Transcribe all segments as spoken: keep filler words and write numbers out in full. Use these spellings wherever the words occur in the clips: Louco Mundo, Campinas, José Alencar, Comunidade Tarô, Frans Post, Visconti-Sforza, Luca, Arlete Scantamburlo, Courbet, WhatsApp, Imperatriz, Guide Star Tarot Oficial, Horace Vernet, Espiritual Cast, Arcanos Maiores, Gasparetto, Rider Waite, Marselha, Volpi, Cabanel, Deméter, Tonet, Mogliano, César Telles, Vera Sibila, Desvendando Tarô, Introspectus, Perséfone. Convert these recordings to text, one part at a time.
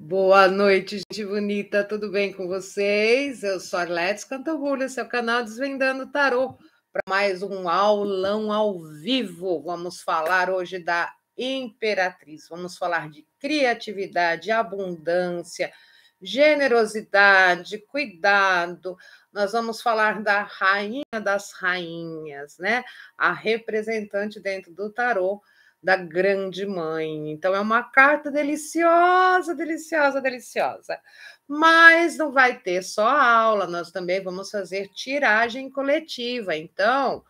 Boa noite, gente bonita, tudo bem com vocês? Eu sou a Arlete Scantamburlo, esse é o canal Desvendando Tarô, para mais um aulão ao vivo. Vamos falar hoje da Imperatriz, vamos falar de criatividade, abundância, generosidade, cuidado. Nós vamos falar da Rainha das Rainhas, né? A representante dentro do tarô da Grande Mãe. Então, é uma carta deliciosa, deliciosa, deliciosa. Mas não vai ter só aula, nós também vamos fazer tiragem coletiva. Então,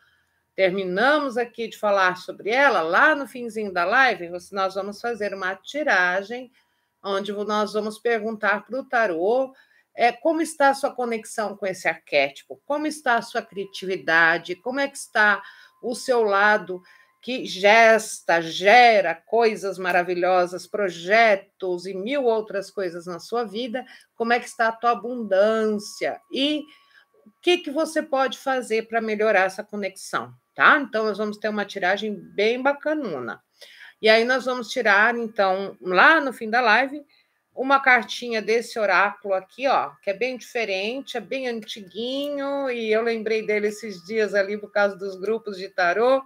terminamos aqui de falar sobre ela, lá no finzinho da live, nós vamos fazer uma tiragem, onde nós vamos perguntar para o tarô é, como está a sua conexão com esse arquétipo, como está a sua criatividade, como é que está o seu lado que gesta, gera coisas maravilhosas, projetos e mil outras coisas na sua vida, como é que está a tua abundância e o que, que você pode fazer para melhorar essa conexão, tá? Então, nós vamos ter uma tiragem bem bacanona. E aí nós vamos tirar, então, lá no fim da live, uma cartinha desse oráculo aqui, ó, que é bem diferente, é bem antiguinho, e eu lembrei dele esses dias ali por causa dos grupos de tarô,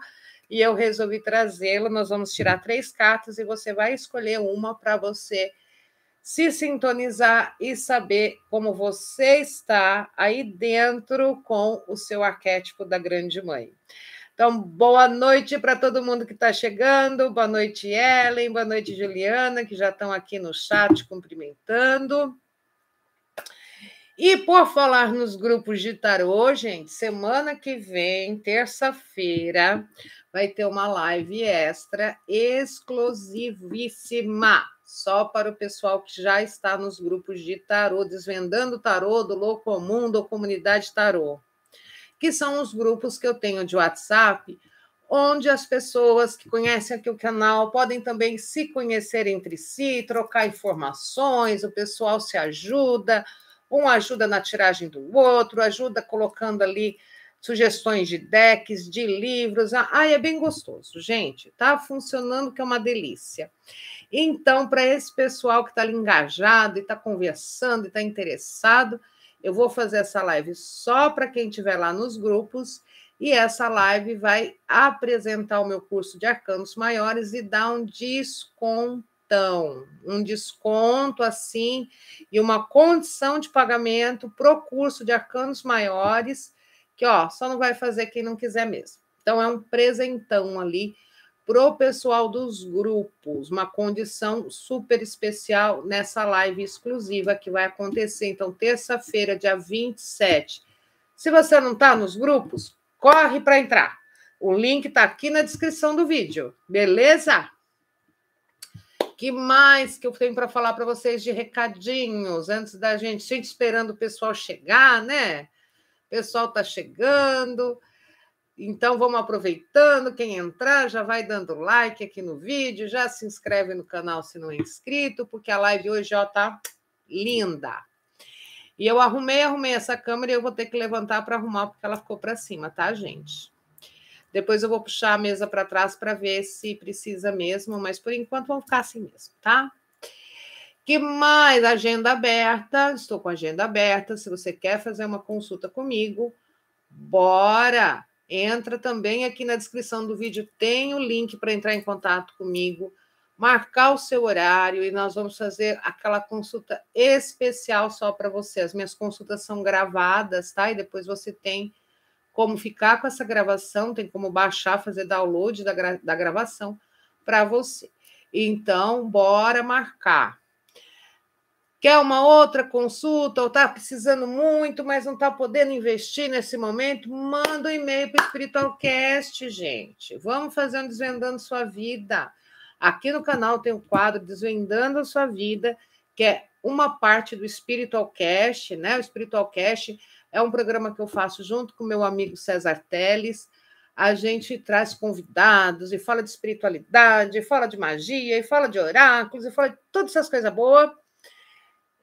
e eu resolvi trazê-lo. Nós vamos tirar três cartas e você vai escolher uma para você se sintonizar e saber como você está aí dentro com o seu arquétipo da Grande Mãe. Então, boa noite para todo mundo que está chegando. Boa noite, Ellen. Boa noite, Juliana, que já estão aqui no chat cumprimentando. E por falar nos grupos de tarô, gente, semana que vem, terça-feira, vai ter uma live extra exclusivíssima, só para o pessoal que já está nos grupos de tarô, Desvendando Tarô, do Louco Mundo, Comunidade Tarô, que são os grupos que eu tenho de WhatsApp, onde as pessoas que conhecem aqui o canal podem também se conhecer entre si, trocar informações, o pessoal se ajuda. Um ajuda na tiragem do outro, ajuda colocando ali sugestões de decks, de livros. Ah, é bem gostoso, gente. Tá funcionando, que é uma delícia. Então, para esse pessoal que está ali engajado e está conversando e está interessado, eu vou fazer essa live só para quem estiver lá nos grupos. E essa live vai apresentar o meu curso de Arcanos Maiores e dar um desconto. Então, um desconto assim e uma condição de pagamento para o curso de Arcanos Maiores, que ó, só não vai fazer quem não quiser mesmo. Então, é um presentão ali para o pessoal dos grupos, uma condição super especial nessa live exclusiva que vai acontecer. Então, terça-feira, dia vinte e sete. Se você não está nos grupos, corre para entrar. O link está aqui na descrição do vídeo, beleza? O que mais que eu tenho para falar para vocês de recadinhos antes da gente, gente esperando o pessoal chegar, né? O pessoal está chegando, então vamos aproveitando. Quem entrar já vai dando like aqui no vídeo, já se inscreve no canal se não é inscrito, porque a live hoje ó, tá linda. E eu arrumei, arrumei essa câmera e eu vou ter que levantar para arrumar, porque ela ficou para cima, tá, gente? Depois eu vou puxar a mesa para trás para ver se precisa mesmo, mas por enquanto vão ficar assim mesmo, tá? Que mais? Agenda aberta. Estou com a agenda aberta. Se você quer fazer uma consulta comigo, bora! Entra também aqui na descrição do vídeo. Tem o link para entrar em contato comigo, marcar o seu horário e nós vamos fazer aquela consulta especial só para você. As minhas consultas são gravadas, tá? E depois você tem como ficar com essa gravação, tem como baixar, fazer download da, gra da gravação para você. Então, bora marcar. Quer uma outra consulta ou está precisando muito, mas não está podendo investir nesse momento? Manda um e-mail para o Espiritual Cast, gente. Vamos fazer um Desvendando Sua Vida. Aqui no canal tem um quadro Desvendando a Sua Vida, que é uma parte do Espiritual Cast, né? O Espiritual Cast é um programa que eu faço junto com o meu amigo César Telles. A gente traz convidados e fala de espiritualidade, e fala de magia, e fala de oráculos, e fala de todas essas coisas boas.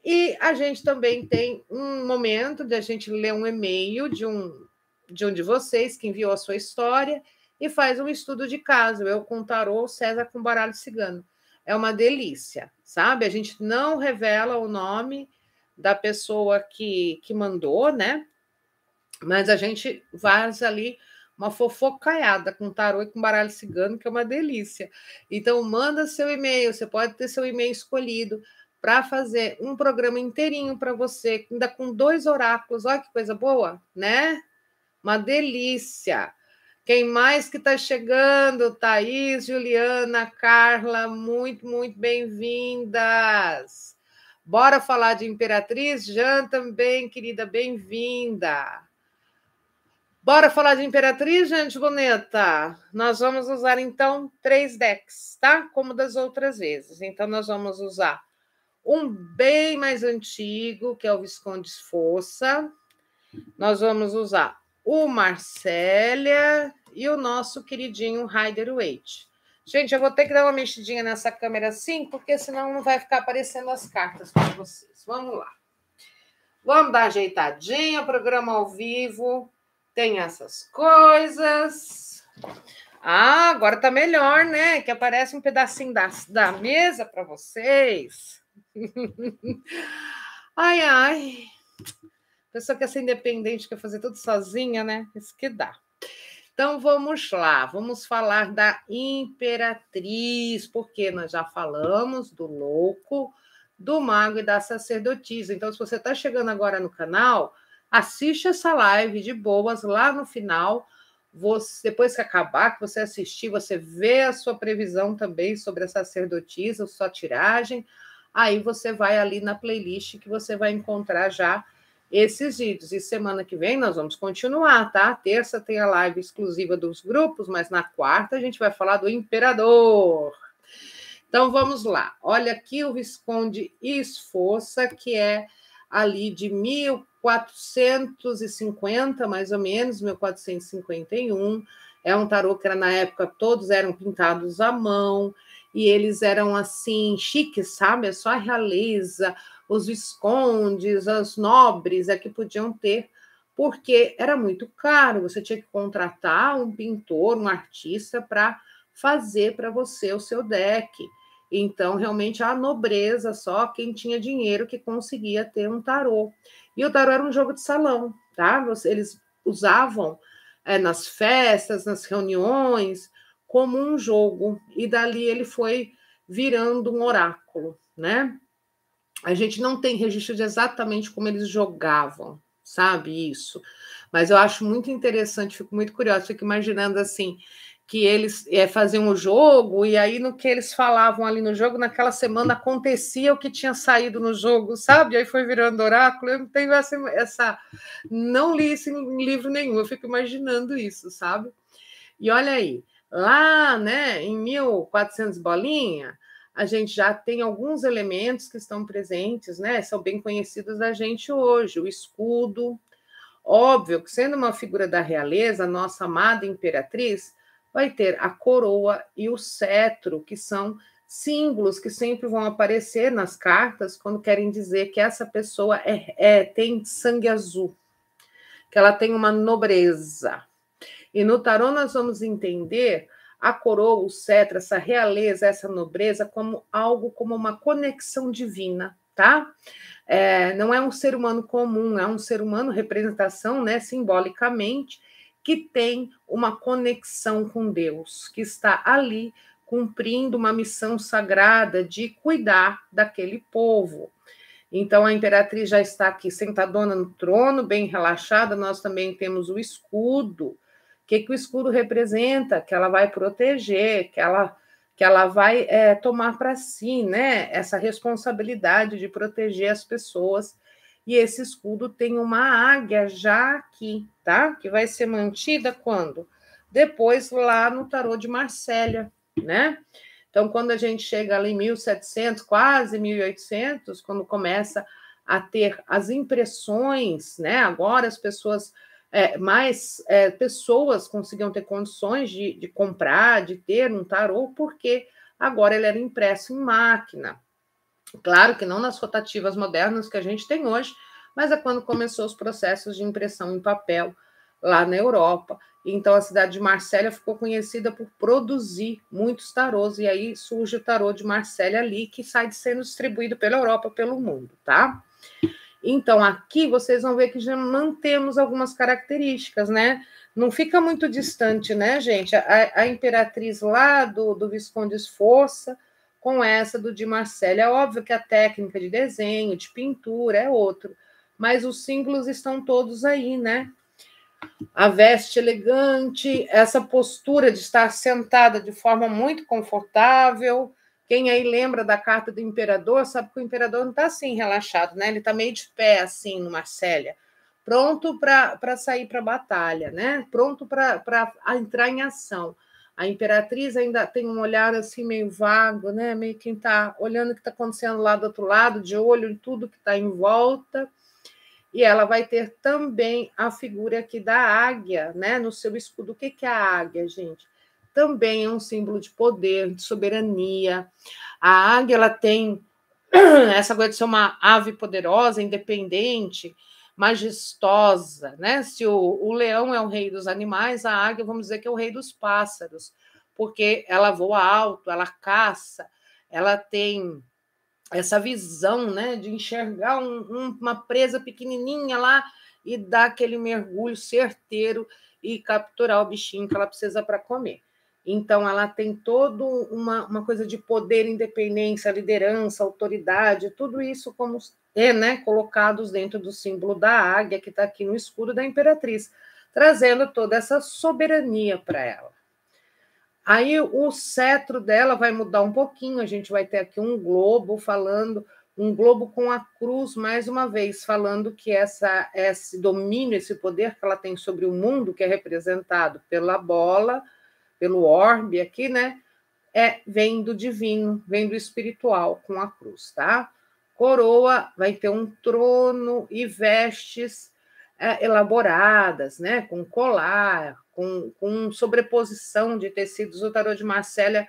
E a gente também tem um momento de a gente ler um e-mail de um, de um de vocês que enviou a sua história e faz um estudo de caso. Eu com tarô, César com baralho cigano. é uma delícia, sabe? A gente não revela o nome da pessoa que, que mandou, né? Mas a gente vaza ali uma fofocaiada com tarô e com baralho cigano, que é uma delícia. Então, manda seu e-mail, você pode ter seu e-mail escolhido para fazer um programa inteirinho para você, ainda com dois oráculos, olha que coisa boa, né? Uma delícia. Quem mais que está chegando? Thaís, Juliana, Carla, muito, muito bem-vindas. Bora falar de Imperatriz? Jean também, querida, bem-vinda. Bora falar de Imperatriz, gente bonita? Nós vamos usar, então, três decks, tá? Como das outras vezes. Então, nós vamos usar um bem mais antigo, que é o Visconti-Sforza. Nós vamos usar o Marselha e o nosso queridinho Rider Waite. Gente, eu vou ter que dar uma mexidinha nessa câmera assim, porque senão não vai ficar aparecendo as cartas para vocês. Vamos lá. Vamos dar ajeitadinha, programa ao vivo. Tem essas coisas. Ah, agora tá melhor, né? Que aparece um pedacinho da, da mesa para vocês. Ai, ai. A pessoa quer ser independente, quer fazer tudo sozinha, né? Isso que dá. Então, vamos lá. Vamos falar da Imperatriz, porque nós já falamos do louco, do mago e da sacerdotisa. Então, se você está chegando agora no canal, assiste essa live de boas. Lá no final, você, depois que acabar, que você assistir, você vê a sua previsão também sobre a sacerdotisa, sua tiragem. Aí você vai ali na playlist que você vai encontrar já esses vídeos. E semana que vem nós vamos continuar, tá? Terça tem a live exclusiva dos grupos, mas na quarta a gente vai falar do imperador. Então vamos lá. Olha aqui o Visconti-Sforza, que é ali de mil quatrocentos e cinquenta, mais ou menos, mil quatrocentos e cinquenta e um. É um tarô que era, na época, todos eram pintados à mão, e eles eram assim, chiques, sabe? É só a realeza, os viscondes, as nobres é que podiam ter, porque era muito caro. Você tinha que contratar um pintor, um artista para fazer para você o seu deck. Então, realmente, a nobreza, só quem tinha dinheiro que conseguia ter um tarô. E o tarô era um jogo de salão, tá? Eles usavam é, nas festas, nas reuniões, como um jogo. E dali ele foi virando um oráculo, né? A gente não tem registro de exatamente como eles jogavam, sabe, isso. Mas eu acho muito interessante, fico muito curiosa, fico imaginando, assim, que eles é, faziam o jogo e aí no que eles falavam ali no jogo, naquela semana acontecia o que tinha saído no jogo, sabe? Aí foi virando oráculo. Eu não tenho essa... essa não li isso em livro nenhum, eu fico imaginando isso, sabe? E olha aí, lá, né, em mil e quatrocentos bolinha, a gente já tem alguns elementos que estão presentes, né? São bem conhecidos da gente hoje. O escudo, óbvio que sendo uma figura da realeza, a nossa amada imperatriz vai ter a coroa e o cetro, que são símbolos que sempre vão aparecer nas cartas quando querem dizer que essa pessoa é, é, tem sangue azul, que ela tem uma nobreza. E no tarô nós vamos entender a coroa, o cetro, essa realeza, essa nobreza, como algo, como uma conexão divina, tá? É, não é um ser humano comum, é um ser humano, representação, né, simbolicamente, que tem uma conexão com Deus, que está ali cumprindo uma missão sagrada de cuidar daquele povo. Então, a imperatriz já está aqui sentadona no trono, bem relaxada. Nós também temos o escudo. O que, que o escudo representa? Que ela vai proteger, que ela, que ela vai é, tomar para si, né? Essa responsabilidade de proteger as pessoas. E esse escudo tem uma águia já aqui, tá? Que vai ser mantida quando? Depois, lá no tarô de Marselha, né? Então, quando a gente chega ali em mil e setecentos, quase mil e oitocentos, quando começa a ter as impressões, né? Agora as pessoas... É, mais é, pessoas conseguiam ter condições de, de comprar, de ter um tarô, porque agora ele era impresso em máquina. Claro que não nas rotativas modernas que a gente tem hoje, mas é quando começou os processos de impressão em papel lá na Europa. Então, a cidade de Marselha ficou conhecida por produzir muitos tarôs, e aí surge o tarô de Marselha ali, que sai sendo distribuído pela Europa, pelo mundo, tá? Então, aqui vocês vão ver que já mantemos algumas características, né? Não fica muito distante, né, gente? A, a imperatriz lá do, do Visconti-Sforza com essa do de Marselha. É óbvio que a técnica de desenho, de pintura, é outro, mas os símbolos estão todos aí, né? A veste elegante, essa postura de estar sentada de forma muito confortável. Quem aí lembra da carta do imperador, sabe que o imperador não está assim relaxado, né? Ele está meio de pé, assim, no Marselha, pronto para sair para a batalha, né? Pronto para entrar em ação. A imperatriz ainda tem um olhar assim meio vago, né? Meio quem está olhando o que está acontecendo lá do outro lado, de olho em tudo que está em volta. E ela vai ter também a figura aqui da águia, né, no seu escudo. O que é a águia, gente? Também é um símbolo de poder, de soberania. A águia, ela tem essa coisa de ser uma ave poderosa, independente, majestosa, né? Se o, o leão é o rei dos animais, a águia, vamos dizer que é o rei dos pássaros, porque ela voa alto, ela caça, ela tem essa visão, né, de enxergar um, um, uma presa pequenininha lá e dar aquele mergulho certeiro e capturar o bichinho que ela precisa para comer. Então, ela tem toda uma, uma coisa de poder, independência, liderança, autoridade, tudo isso como é, né, colocados dentro do símbolo da águia, que está aqui no escudo da imperatriz, trazendo toda essa soberania para ela. Aí o cetro dela vai mudar um pouquinho, a gente vai ter aqui um globo falando, um globo com a cruz, mais uma vez, falando que essa, esse domínio, esse poder que ela tem sobre o mundo, que é representado pela bola, pelo orbe aqui, né, é, vem do divino, vem do espiritual com a cruz, tá? Coroa, vai ter um trono e vestes é, elaboradas, né, com colar, Com, com sobreposição de tecidos. O tarô de Marselha,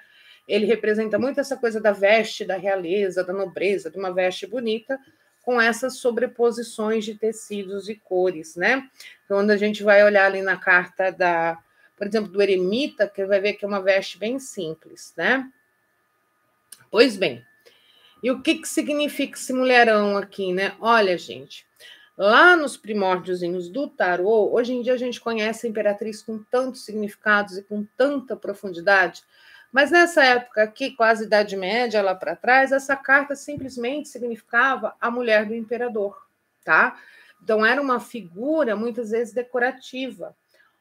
ele representa muito essa coisa da veste, da realeza, da nobreza, de uma veste bonita, com essas sobreposições de tecidos e cores, né? Quando a gente vai olhar ali na carta da, por exemplo, do eremita, que vai ver que é uma veste bem simples, né? Pois bem, e o que, que significa esse mulherão aqui, né? Olha, gente, lá nos primórdios do tarô, hoje em dia a gente conhece a imperatriz com tantos significados e com tanta profundidade, mas nessa época aqui, quase Idade Média, lá para trás, essa carta simplesmente significava a mulher do imperador, tá? Então era uma figura muitas vezes decorativa,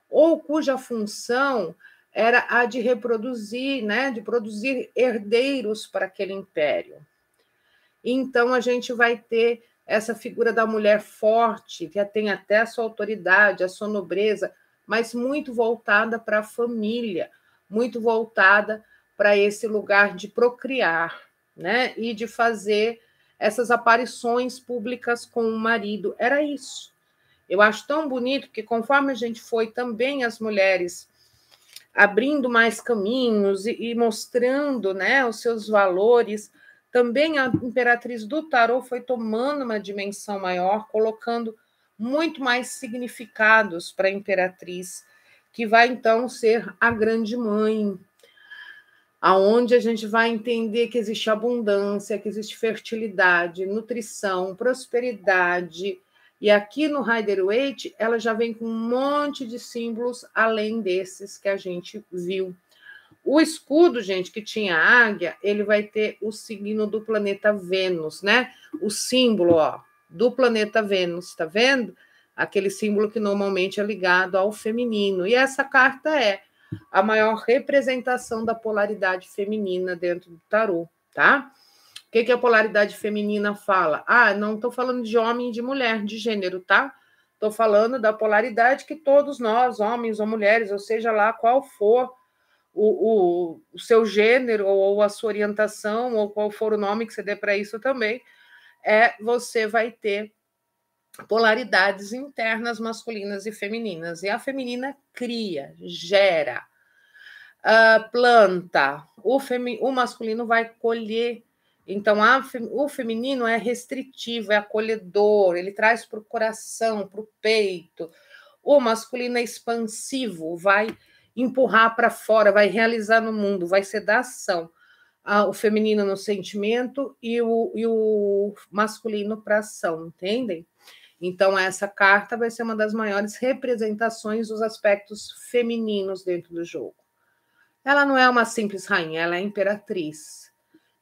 ou cuja função era a de reproduzir, né, de produzir herdeiros para aquele império. Então a gente vai ter essa figura da mulher forte, que tem até a sua autoridade, a sua nobreza, mas muito voltada para a família, muito voltada para esse lugar de procriar, né? E de fazer essas aparições públicas com o marido. Era isso. Eu acho tão bonito que, conforme a gente foi também, as mulheres abrindo mais caminhos e, e mostrando, né, os seus valores, também a imperatriz do tarô foi tomando uma dimensão maior, colocando muito mais significados para a imperatriz, que vai então ser a grande mãe, aonde a gente vai entender que existe abundância, que existe fertilidade, nutrição, prosperidade. E aqui no Rider Waite, ela já vem com um monte de símbolos além desses que a gente viu. O escudo, gente, que tinha a águia, ele vai ter o signo do planeta Vênus, né? O símbolo, ó, do planeta Vênus, tá vendo? Aquele símbolo que normalmente é ligado ao feminino. E essa carta é a maior representação da polaridade feminina dentro do tarô, tá? O que que a polaridade feminina fala? Ah, não tô falando de homem e de mulher, de gênero, tá? Tô falando da polaridade que todos nós, homens ou mulheres, ou seja lá qual for, O, o, o seu gênero ou a sua orientação, ou qual for o nome que você dê para isso também, é, você vai ter polaridades internas masculinas e femininas. E a feminina cria, gera, uh, planta. O, femi o masculino vai colher. Então, a fem o feminino é restritivo, é acolhedor, ele traz para o coração, para o peito. O masculino é expansivo, vai empurrar para fora, vai realizar no mundo, vai ser da ação. Ah, o feminino no sentimento e o, e o masculino para ação, entendem? Então, essa carta vai ser uma das maiores representações dos aspectos femininos dentro do jogo. Ela não é uma simples rainha, ela é imperatriz.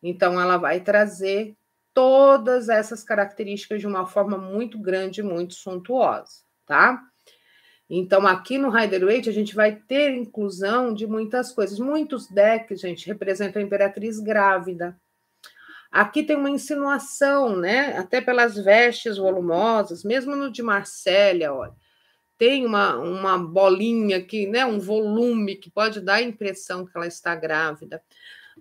Então, ela vai trazer todas essas características de uma forma muito grande, muito suntuosa, tá? Então, aqui no Rider Waite, a gente vai ter inclusão de muitas coisas. Muitos decks, gente, representam a imperatriz grávida. Aqui tem uma insinuação, né? Até pelas vestes volumosas, mesmo no de Marselha, olha. Tem uma, uma bolinha aqui, né? Um volume que pode dar a impressão que ela está grávida.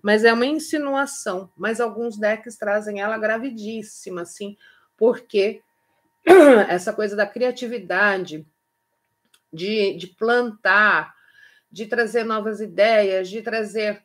Mas é uma insinuação. Mas alguns decks trazem ela gravidíssima, assim, porque essa coisa da criatividade, de, de plantar, de trazer novas ideias, de trazer...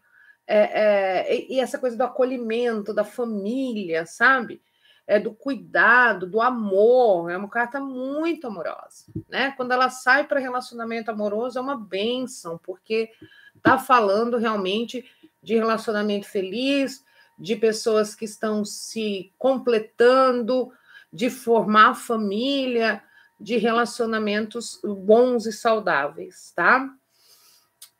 É, é, e essa coisa do acolhimento, da família, sabe? É, do cuidado, do amor. É uma carta muito amorosa, né? Quando ela sai para relacionamento amoroso, é uma bênção, porque está falando realmente de relacionamento feliz, de pessoas que estão se completando, de formar família, de relacionamentos bons e saudáveis, tá?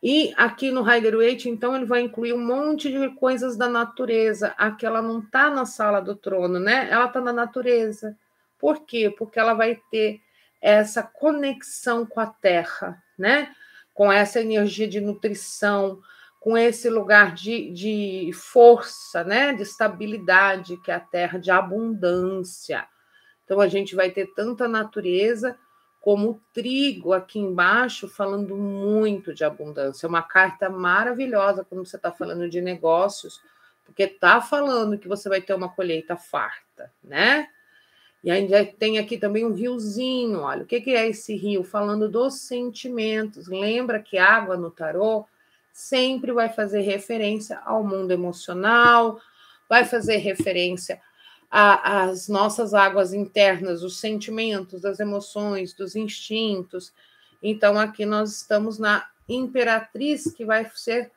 E aqui no Rider Waite, então, ele vai incluir um monte de coisas da natureza. Aqui ela não está na sala do trono, né? Ela está na natureza. Por quê? Porque ela vai ter essa conexão com a terra, né? Com essa energia de nutrição, com esse lugar de, de força, né? De estabilidade, que é a terra, de abundância. Então, a gente vai ter tanta natureza... como o trigo aqui embaixo, falando muito de abundância. É uma carta maravilhosa quando você está falando de negócios, porque está falando que você vai ter uma colheita farta, né? E ainda tem aqui também um riozinho, olha. O que é esse rio? Falando dos sentimentos. Lembra que água no tarô sempre vai fazer referência ao mundo emocional, vai fazer referência... as nossas águas internas, os sentimentos, das emoções, dos instintos. Então, aqui nós estamos na imperatriz, que vai ser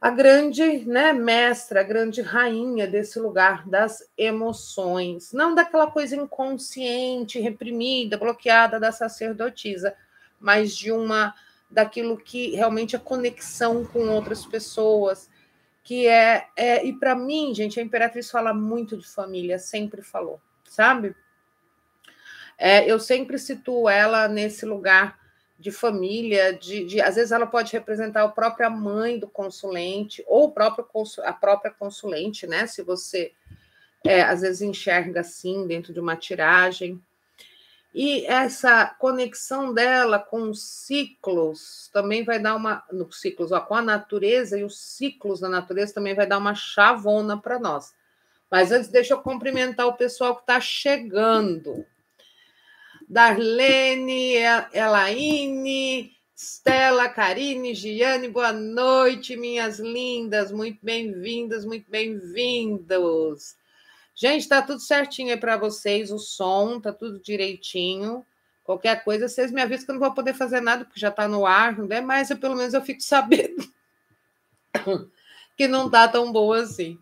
a grande, né, mestra, a grande rainha desse lugar das emoções. Não daquela coisa inconsciente, reprimida, bloqueada da sacerdotisa, mas de uma daquilo que realmente é conexão com outras pessoas, que é, é e para mim, gente, a imperatriz fala muito de família, sempre falou, sabe? É, eu sempre situo ela nesse lugar de família, de, de às vezes ela pode representar a própria mãe do consulente, ou o próprio consul, a própria consulente, né? Se você, é, às vezes, enxerga assim, dentro de uma tiragem. E essa conexão dela com os ciclos também vai dar uma... No ciclos, ó, com a natureza e os ciclos da natureza também vai dar uma chavona para nós. Mas antes, deixa eu cumprimentar o pessoal que está chegando. Darlene, Elaine, Stella, Karine, Giane, boa noite, minhas lindas. Muito bem-vindas, muito bem-vindos. Gente, tá tudo certinho aí para vocês, o som, tá tudo direitinho. Qualquer coisa, vocês me avisam que eu não vou poder fazer nada, porque já tá no ar, não é? Mas eu, pelo menos eu fico sabendo que não tá tão boa assim.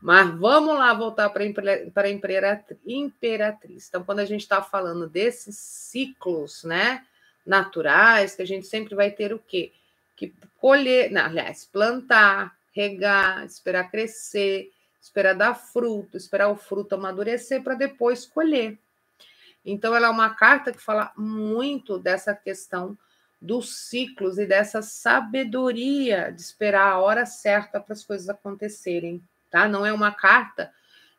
Mas vamos lá voltar para a imperatriz. Então, quando a gente tá falando desses ciclos, né, naturais, que a gente sempre vai ter o quê? Que colher, não, aliás, plantar, regar, esperar crescer, esperar dar fruto, esperar o fruto amadurecer para depois colher. Então, ela é uma carta que fala muito dessa questão dos ciclos e dessa sabedoria de esperar a hora certa para as coisas acontecerem, tá? Não é uma carta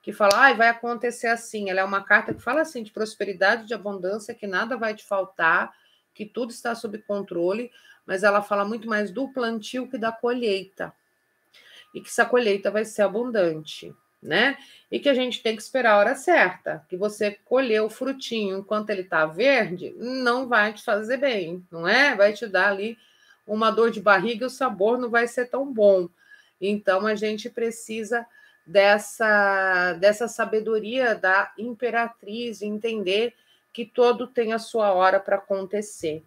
que fala, ai, vai acontecer assim. Ela é uma carta que fala assim, de prosperidade, de abundância, que nada vai te faltar, que tudo está sob controle, mas ela fala muito mais do plantio que da colheita. E que essa colheita vai ser abundante, né? E que a gente tem que esperar a hora certa, que você colher o frutinho enquanto ele tá verde, não vai te fazer bem, não é? Vai te dar ali uma dor de barriga e o sabor não vai ser tão bom. Então, a gente precisa dessa, dessa sabedoria da imperatriz, entender que todo tem a sua hora para acontecer.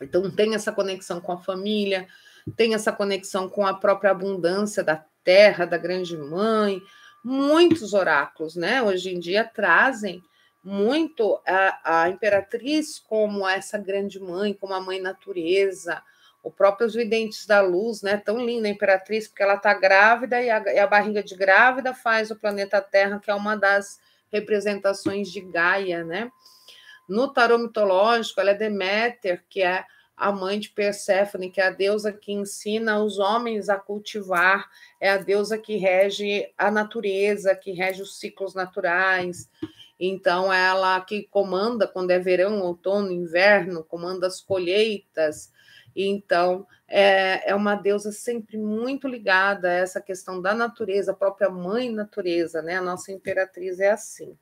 Então, tem essa conexão com a família, tem essa conexão com a própria abundância da terra, da grande mãe. Muitos oráculos, né? Hoje em dia trazem muito a, a imperatriz como essa grande mãe, como a mãe natureza. O próprio Os Videntes da Luz, né? Tão linda a imperatriz, porque ela está grávida e a, e a barriga de grávida faz o planeta Terra, que é uma das representações de Gaia, né? No tarô mitológico, ela é Deméter, que é a mãe de Perséfone, que é a deusa que ensina os homens a cultivar, é a deusa que rege a natureza, que rege os ciclos naturais. Então, ela que comanda quando é verão, outono, inverno, comanda as colheitas. Então, é, é uma deusa sempre muito ligada a essa questão da natureza, a própria mãe natureza, né? A nossa imperatriz é assim.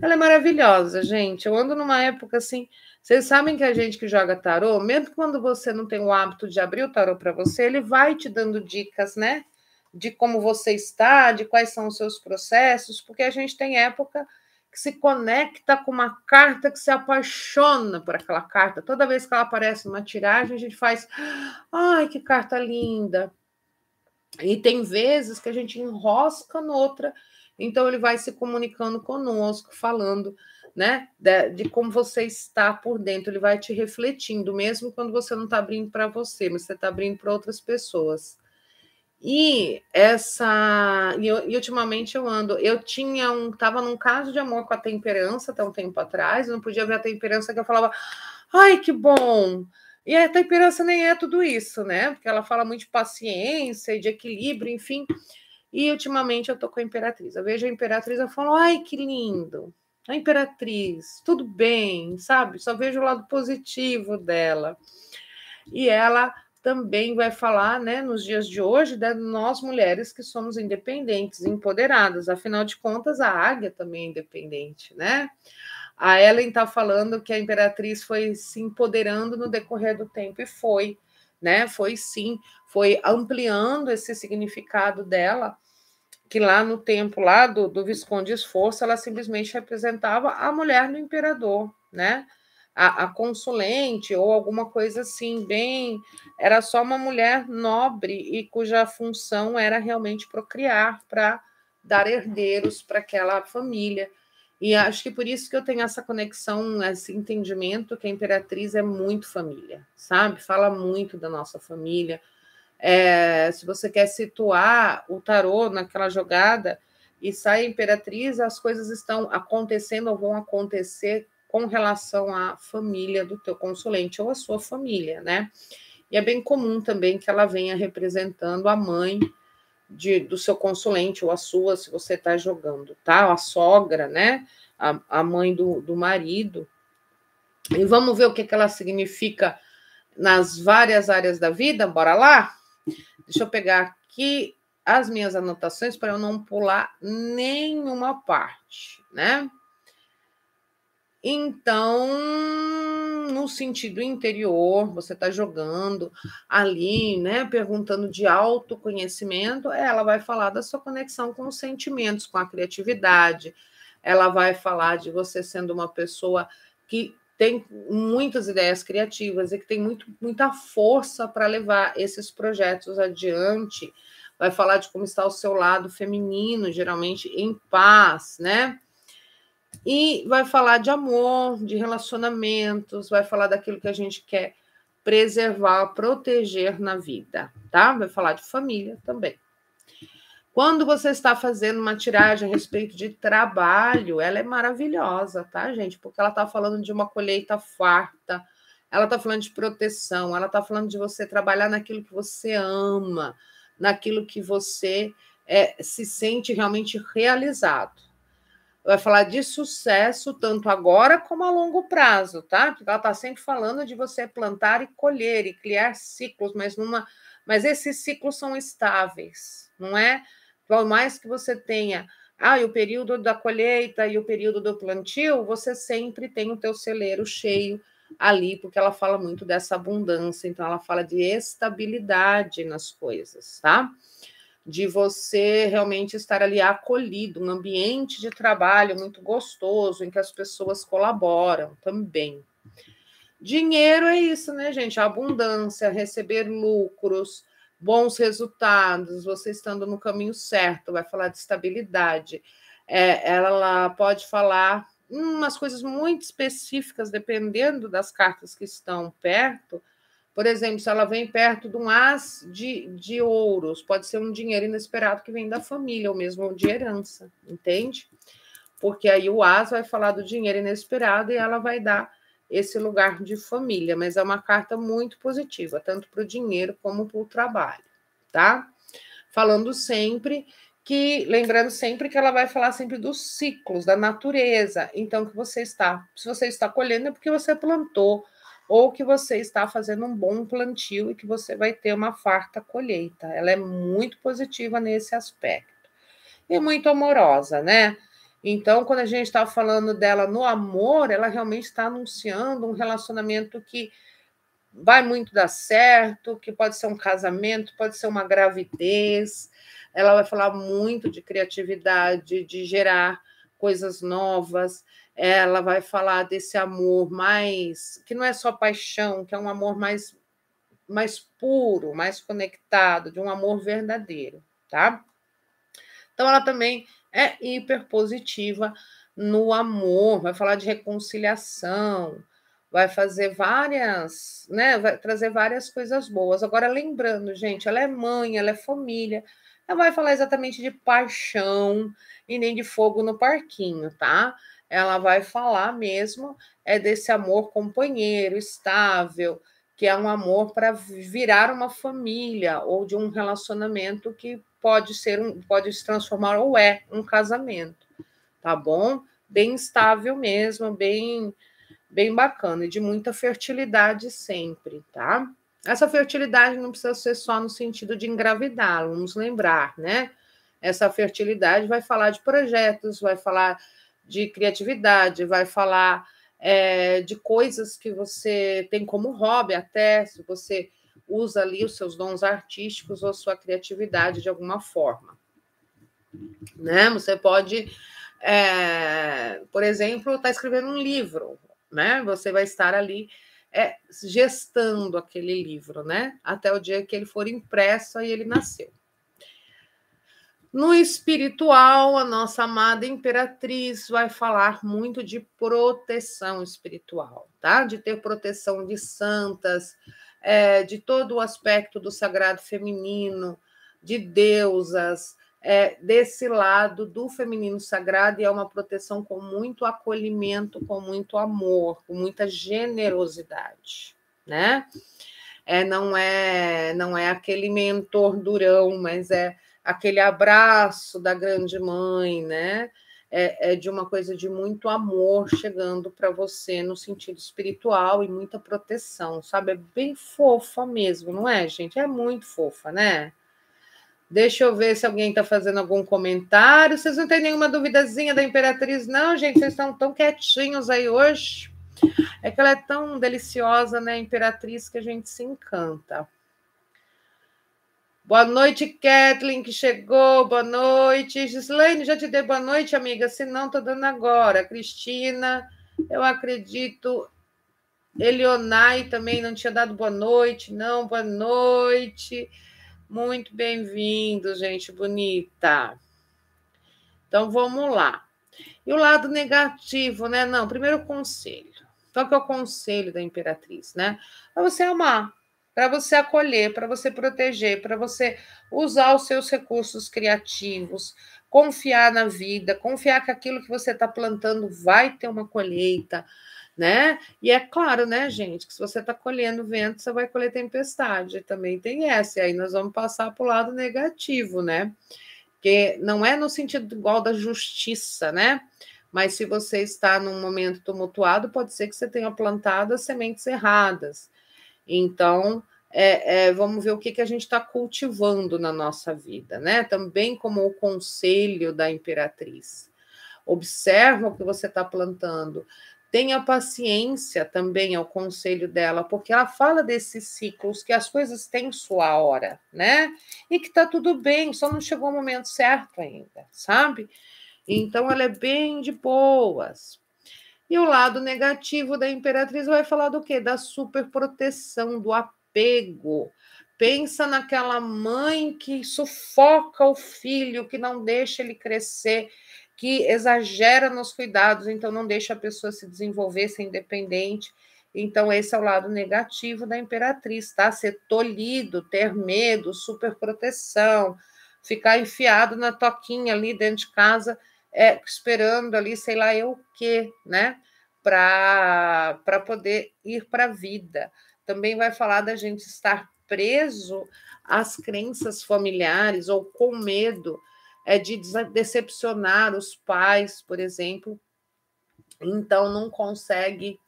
Ela é maravilhosa, gente. Eu ando numa época assim... Vocês sabem que a gente que joga tarô, mesmo quando você não tem o hábito de abrir o tarô para você, ele vai te dando dicas, né? De como você está, de quais são os seus processos, porque a gente tem época... que se conecta com uma carta, que se apaixona por aquela carta. Toda vez que ela aparece numa tiragem, a gente faz... Ai, que carta linda! E tem vezes que a gente enrosca noutra, então ele vai se comunicando conosco, falando, né, de, de como você está por dentro. Ele vai te refletindo, mesmo quando você não está abrindo para você, mas você está abrindo para outras pessoas. E essa e, eu, e ultimamente eu ando, eu tinha um, tava num caso de amor com a temperança até um tempo atrás, eu não podia ver a temperança que eu falava, ai que bom, e a temperança nem é tudo isso, né, porque ela fala muito de paciência, de equilíbrio, enfim, e ultimamente eu tô com a imperatriz, eu vejo a imperatriz, eu falo, ai que lindo, a imperatriz, tudo bem, sabe, só vejo o lado positivo dela, e ela... também vai falar, né, nos dias de hoje, de nós mulheres que somos independentes, empoderadas. Afinal de contas, a águia também é independente, né? A Ellen está falando que a imperatriz foi se empoderando no decorrer do tempo, e foi, né? Foi sim, foi ampliando esse significado dela, que lá no tempo lá do, do Visconti-Sforza, ela simplesmente representava a mulher do imperador, né? A, a consulente ou alguma coisa assim, bem... Era só uma mulher nobre e cuja função era realmente procriar para dar herdeiros para aquela família. E acho que por isso que eu tenho essa conexão, esse entendimento que a imperatriz é muito família, sabe? Fala muito da nossa família. É, se você quer situar o tarô naquela jogada e sai a imperatriz, as coisas estão acontecendo ou vão acontecer com relação à família do teu consulente, ou a sua família, né? E é bem comum também que ela venha representando a mãe de, do seu consulente, ou a sua, se você está jogando, tá? A sogra, né? A, a mãe do, do marido. E vamos ver o que, que ela significa nas várias áreas da vida? Bora lá? Deixa eu pegar aqui as minhas anotações para eu não pular nenhuma parte, né? Então, no sentido interior, você está jogando ali, né, perguntando de autoconhecimento, ela vai falar da sua conexão com os sentimentos, com a criatividade, ela vai falar de você sendo uma pessoa que tem muitas ideias criativas e que tem muito, muita força para levar esses projetos adiante, vai falar de como está o seu lado feminino, geralmente em paz, né? E vai falar de amor, de relacionamentos, vai falar daquilo que a gente quer preservar, proteger na vida, tá? Vai falar de família também. Quando você está fazendo uma tiragem a respeito de trabalho, ela é maravilhosa, tá, gente? Porque ela está falando de uma colheita farta, ela está falando de proteção, ela está falando de você trabalhar naquilo que você ama, naquilo que você é, se sente realmente realizado. Vai falar de sucesso, tanto agora como a longo prazo, tá? Porque ela está sempre falando de você plantar e colher e criar ciclos, mas, numa... mas esses ciclos são estáveis, não é? Por mais que você tenha ah, e o período da colheita e o período do plantio, você sempre tem o teu celeiro cheio ali, porque ela fala muito dessa abundância, então ela fala de estabilidade nas coisas, tá? de você realmente estar ali acolhido, um ambiente de trabalho muito gostoso, em que as pessoas colaboram também. Dinheiro é isso, né, gente? Abundância, receber lucros, bons resultados, você estando no caminho certo, vai falar de estabilidade. É, ela pode falar umas coisas muito específicas, dependendo das cartas que estão perto. Por exemplo, se ela vem perto de um as de, de ouros, pode ser um dinheiro inesperado que vem da família, ou mesmo de herança, entende? Porque aí o as vai falar do dinheiro inesperado e ela vai dar esse lugar de família, mas é uma carta muito positiva, tanto para o dinheiro como para o trabalho, tá? Falando sempre que, lembrando sempre que ela vai falar sempre dos ciclos, da natureza, então que você está, se você está colhendo é porque você plantou, ou que você está fazendo um bom plantio e que você vai ter uma farta colheita. Ela é muito positiva nesse aspecto. E muito amorosa, né? Então, quando a gente está falando dela no amor, ela realmente está anunciando um relacionamento que vai muito dar certo, que pode ser um casamento, pode ser uma gravidez. Ela vai falar muito de criatividade, de gerar coisas novas. Ela vai falar desse amor mais... que não é só paixão, que é um amor mais, mais puro, mais conectado, de um amor verdadeiro, tá? Então, ela também é hiperpositiva no amor, vai falar de reconciliação, vai fazer várias... né, vai trazer várias coisas boas. Agora, lembrando, gente, ela é mãe, ela é família... Não vai falar exatamente de paixão e nem de fogo no parquinho, tá? Ela vai falar mesmo é desse amor companheiro, estável, que é um amor para virar uma família ou de um relacionamento que pode ser um, pode se transformar ou é um casamento, tá bom? Bem estável mesmo, bem, bem bacana e de muita fertilidade sempre, tá? Essa fertilidade não precisa ser só no sentido de engravidar, vamos lembrar, né? Essa fertilidade vai falar de projetos, vai falar de criatividade, vai falar é, de coisas que você tem como hobby até, se você usa ali os seus dons artísticos ou sua criatividade de alguma forma. Né? Você pode, é, por exemplo, estar escrevendo um livro, né? Você vai estar ali... É, gestando aquele livro, né? Até o dia que ele for impresso e ele nasceu. No espiritual, a nossa amada Imperatriz vai falar muito de proteção espiritual, tá? De ter proteção de santas, é, de todo o aspecto do sagrado feminino, de deusas, é, desse lado do feminino sagrado, e é uma proteção com muito acolhimento, com muito amor, com muita generosidade, né? É, não é, não é aquele mentor durão, mas é aquele abraço da grande mãe, né? É, é de uma coisa de muito amor chegando para você no sentido espiritual e muita proteção, sabe? É bem fofa mesmo, não é, gente? É muito fofa, né? Deixa eu ver se alguém está fazendo algum comentário. Vocês não têm nenhuma duvidazinha da Imperatriz, não, gente? Vocês estão tão quietinhos aí hoje. É que ela é tão deliciosa, né, Imperatriz, que a gente se encanta. Boa noite, Kathleen, que chegou. Boa noite. Gislaine, já te dei boa noite, amiga? Se não, estou dando agora. Cristina, eu acredito. Elionai também não tinha dado boa noite. Não, boa noite. Muito bem-vindo, gente bonita. Então, vamos lá. E o lado negativo, né? Não, primeiro o conselho. Qual que é o conselho da Imperatriz, né? Para você amar, para você acolher, para você proteger, para você usar os seus recursos criativos, confiar na vida, confiar que aquilo que você está plantando vai ter uma colheita, né? E é claro, né, gente, que se você está colhendo vento, você vai colher tempestade, também tem essa, e aí nós vamos passar para o lado negativo, né, que não é no sentido igual da justiça, né, mas se você está num momento tumultuado, pode ser que você tenha plantado as sementes erradas, então é, é, vamos ver o que, que a gente está cultivando na nossa vida, né, também como o conselho da Imperatriz, observa o que você está plantando, Tenha paciência também ao conselho dela, porque ela fala desses ciclos, que as coisas têm sua hora, né? E que tá tudo bem, só não chegou o momento certo ainda, sabe? Então ela é bem de boas. E o lado negativo da Imperatriz vai falar do quê? Da superproteção, do apego. Pensa naquela mãe que sufoca o filho, que não deixa ele crescer, que exagera nos cuidados, então não deixa a pessoa se desenvolver, ser independente. Então esse é o lado negativo da Imperatriz, tá? Ser tolhido, ter medo, superproteção, ficar enfiado na toquinha ali dentro de casa, é, esperando ali, sei lá eu o quê, né? Para para poder ir para a vida. Também vai falar da gente estar preso às crenças familiares ou com medo é de decepcionar os pais, por exemplo, então não consegue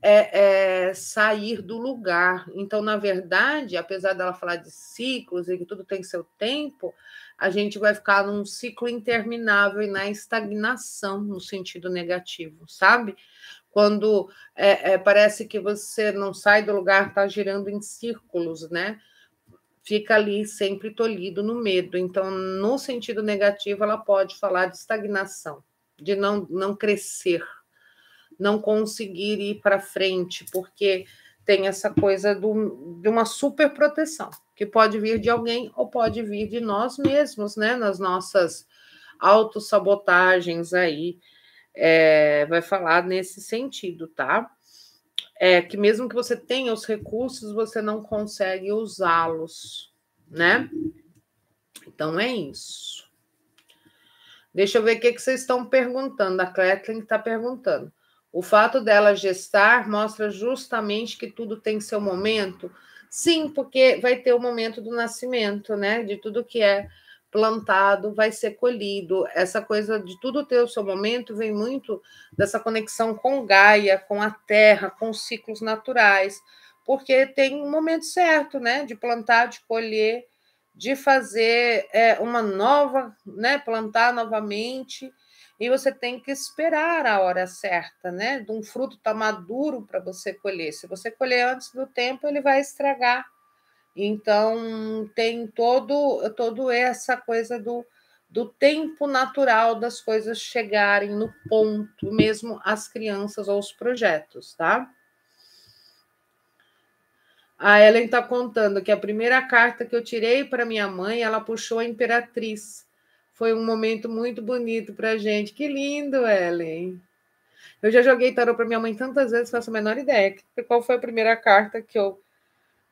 é, é, sair do lugar. Então, na verdade, apesar dela falar de ciclos e que tudo tem seu tempo, a gente vai ficar num ciclo interminável e na estagnação, no sentido negativo, sabe? Quando é, é, parece que você não sai do lugar, está girando em círculos, né? Fica ali sempre tolhido no medo. Então, no sentido negativo, ela pode falar de estagnação, de não, não crescer, não conseguir ir para frente, porque tem essa coisa do, de uma superproteção, que pode vir de alguém ou pode vir de nós mesmos, né? Nas nossas autossabotagens aí, é, vai falar nesse sentido, tá? É, que mesmo que você tenha os recursos, você não consegue usá-los, né? Então, é isso. Deixa eu ver o que, que vocês estão perguntando. A Kathleen está perguntando. O fato dela gestar mostra justamente que tudo tem seu momento? Sim, porque vai ter o momento do nascimento, né? De tudo que é plantado vai ser colhido. Essa coisa de tudo ter o seu momento vem muito dessa conexão com Gaia, com a terra, com os ciclos naturais, porque tem um momento certo, né, de plantar, de colher, de fazer é, uma nova, né, plantar novamente, e você tem que esperar a hora certa, né, de um fruto tá maduro para você colher. Se você colher antes do tempo, ele vai estragar. Então, tem todo, todo essa coisa do, do tempo natural das coisas chegarem no ponto, mesmo as crianças ou os projetos, tá? A Ellen está contando que a primeira carta que eu tirei para minha mãe, ela puxou a Imperatriz. Foi um momento muito bonito para a gente. Que lindo, Ellen! Eu já joguei tarô para minha mãe tantas vezes, faço a menor ideia. Qual foi a primeira carta que eu...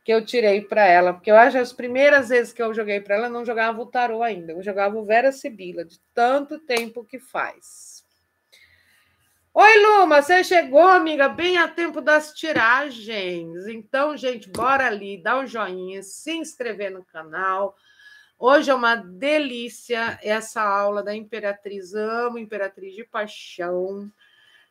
que eu tirei para ela, porque eu acho que as primeiras vezes que eu joguei para ela, eu não jogava o tarô ainda, eu jogava o Vera Sibila, de tanto tempo que faz. Oi, Luma, você chegou, amiga, bem a tempo das tiragens. Então, gente, bora ali, dá um joinha, se inscrever no canal. Hoje é uma delícia essa aula da Imperatriz, amo Imperatriz de paixão.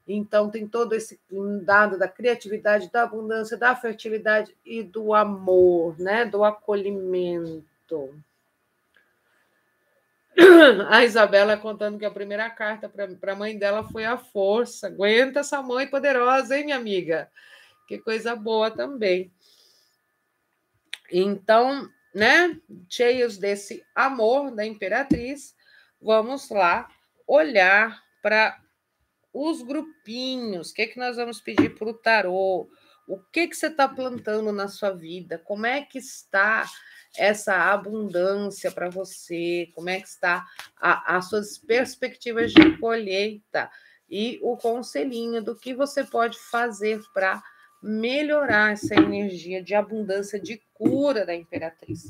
Então, tem todo esse dado da criatividade, da abundância, da fertilidade e do amor, né? Do acolhimento. A Isabela contando que a primeira carta para a mãe dela foi a força. Aguenta essa mãe poderosa, hein, minha amiga? Que coisa boa também. Então, né? Cheios desse amor da Imperatriz, vamos lá olhar para os grupinhos, o que, que nós vamos pedir para o tarô, o que, que você está plantando na sua vida, como é que está essa abundância para você, como é que está a, as suas perspectivas de colheita e o conselhinho do que você pode fazer para melhorar essa energia de abundância, de cura da Imperatriz.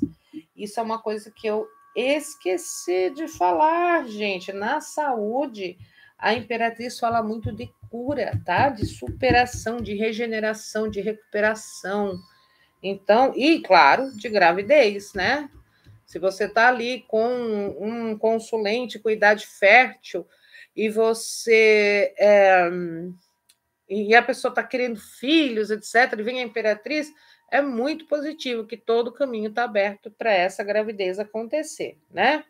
Isso é uma coisa que eu esqueci de falar, gente, na saúde. A Imperatriz fala muito de cura, tá? De superação, de regeneração, de recuperação. Então, e claro, de gravidez, né? Se você tá ali com um consulente com idade fértil e você é, e a pessoa tá querendo filhos, etcétera, e vem a Imperatriz, é muito positivo que todo o caminho tá aberto para essa gravidez acontecer, né?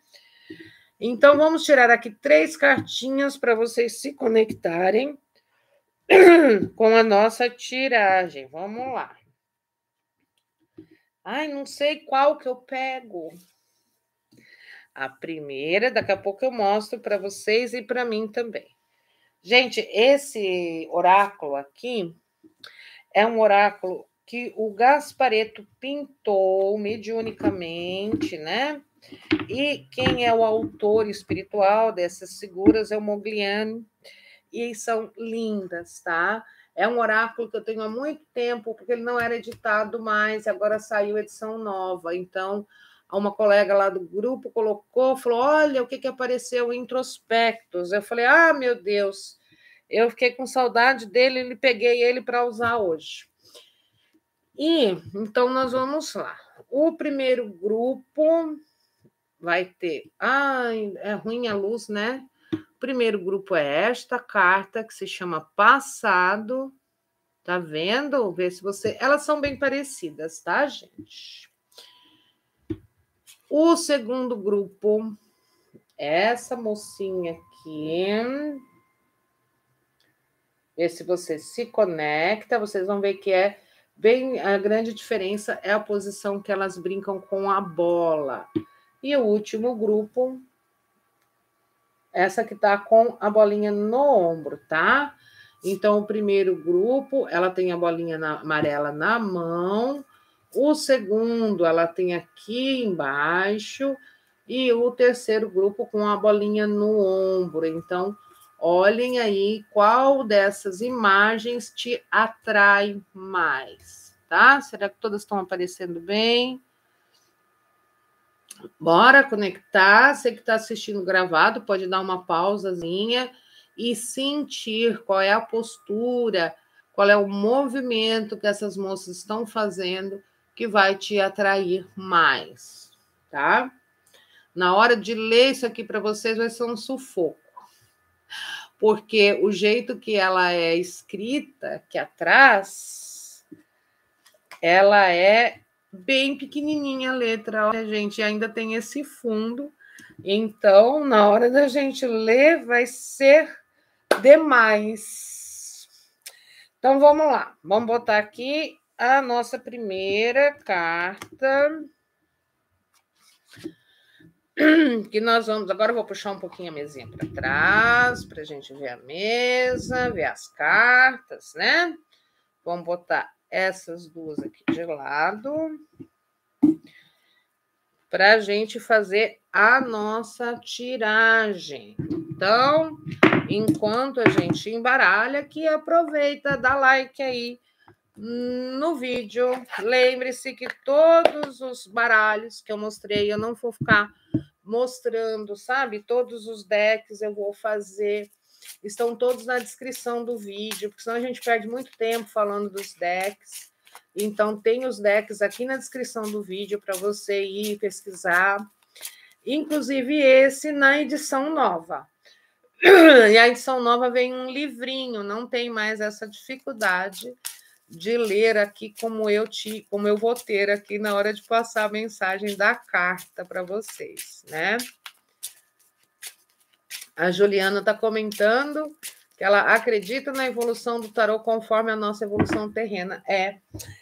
Então, vamos tirar aqui três cartinhas para vocês se conectarem com a nossa tiragem. Vamos lá. Ai, não sei qual que eu pego. A primeira, daqui a pouco eu mostro para vocês e para mim também. Gente, esse oráculo aqui é um oráculo que o Gasparetto pintou mediunicamente, né? E quem é o autor espiritual dessas figuras é o Mogliano. E são lindas, tá? É um oráculo que eu tenho há muito tempo, porque ele não era editado mais, agora saiu edição nova. Então, uma colega lá do grupo colocou, falou, olha o que, que apareceu, Introspectus. Eu falei, ah, meu Deus, eu fiquei com saudade dele, ele peguei ele para usar hoje. E, então, nós vamos lá. O primeiro grupo vai ter... Ai, é ruim a luz, né? O primeiro grupo é esta carta, que se chama Passado. Tá vendo? Vê se você... Elas são bem parecidas, tá, gente? O segundo grupo, essa mocinha aqui. Vê se você se conecta. Vocês vão ver que é... Bem, a grande diferença é a posição que elas brincam com a bola. E o último grupo, essa que tá com a bolinha no ombro, tá? Então, o primeiro grupo, ela tem a bolinha na, amarela na mão. O segundo, ela tem aqui embaixo. E o terceiro grupo com a bolinha no ombro. Então, olhem aí qual dessas imagens te atrai mais, tá? Será que todas estão aparecendo bem? Bora conectar. Você que está assistindo gravado, pode dar uma pausazinha e sentir qual é a postura, qual é o movimento que essas moças estão fazendo que vai te atrair mais, tá? Na hora de ler isso aqui para vocês vai ser um sufoco. Porque o jeito que ela é escrita, que atrás, ela é bem pequenininha a letra. Olha, gente, ainda tem esse fundo. Então, na hora da gente ler, vai ser demais. Então, vamos lá. Vamos botar aqui a nossa primeira carta. Que nós vamos... Agora eu vou puxar um pouquinho a mesinha para trás, para a gente ver a mesa, ver as cartas, né? Vamos botar essas duas aqui de lado, para a gente fazer a nossa tiragem. Então, enquanto a gente embaralha, que aproveita, dá like aí no vídeo. Lembre-se que todos os baralhos que eu mostrei, eu não vou ficar mostrando, sabe? Todos os decks eu vou fazer, estão todos na descrição do vídeo, porque senão a gente perde muito tempo falando dos decks. Então tem os decks aqui na descrição do vídeo para você ir pesquisar, inclusive esse na edição nova. E a edição nova vem um livrinho, não tem mais essa dificuldade de ler aqui como eu te, como eu vou ter aqui na hora de passar a mensagem da carta para vocês, né? A Juliana está comentando que ela acredita na evolução do tarô conforme a nossa evolução terrena. É,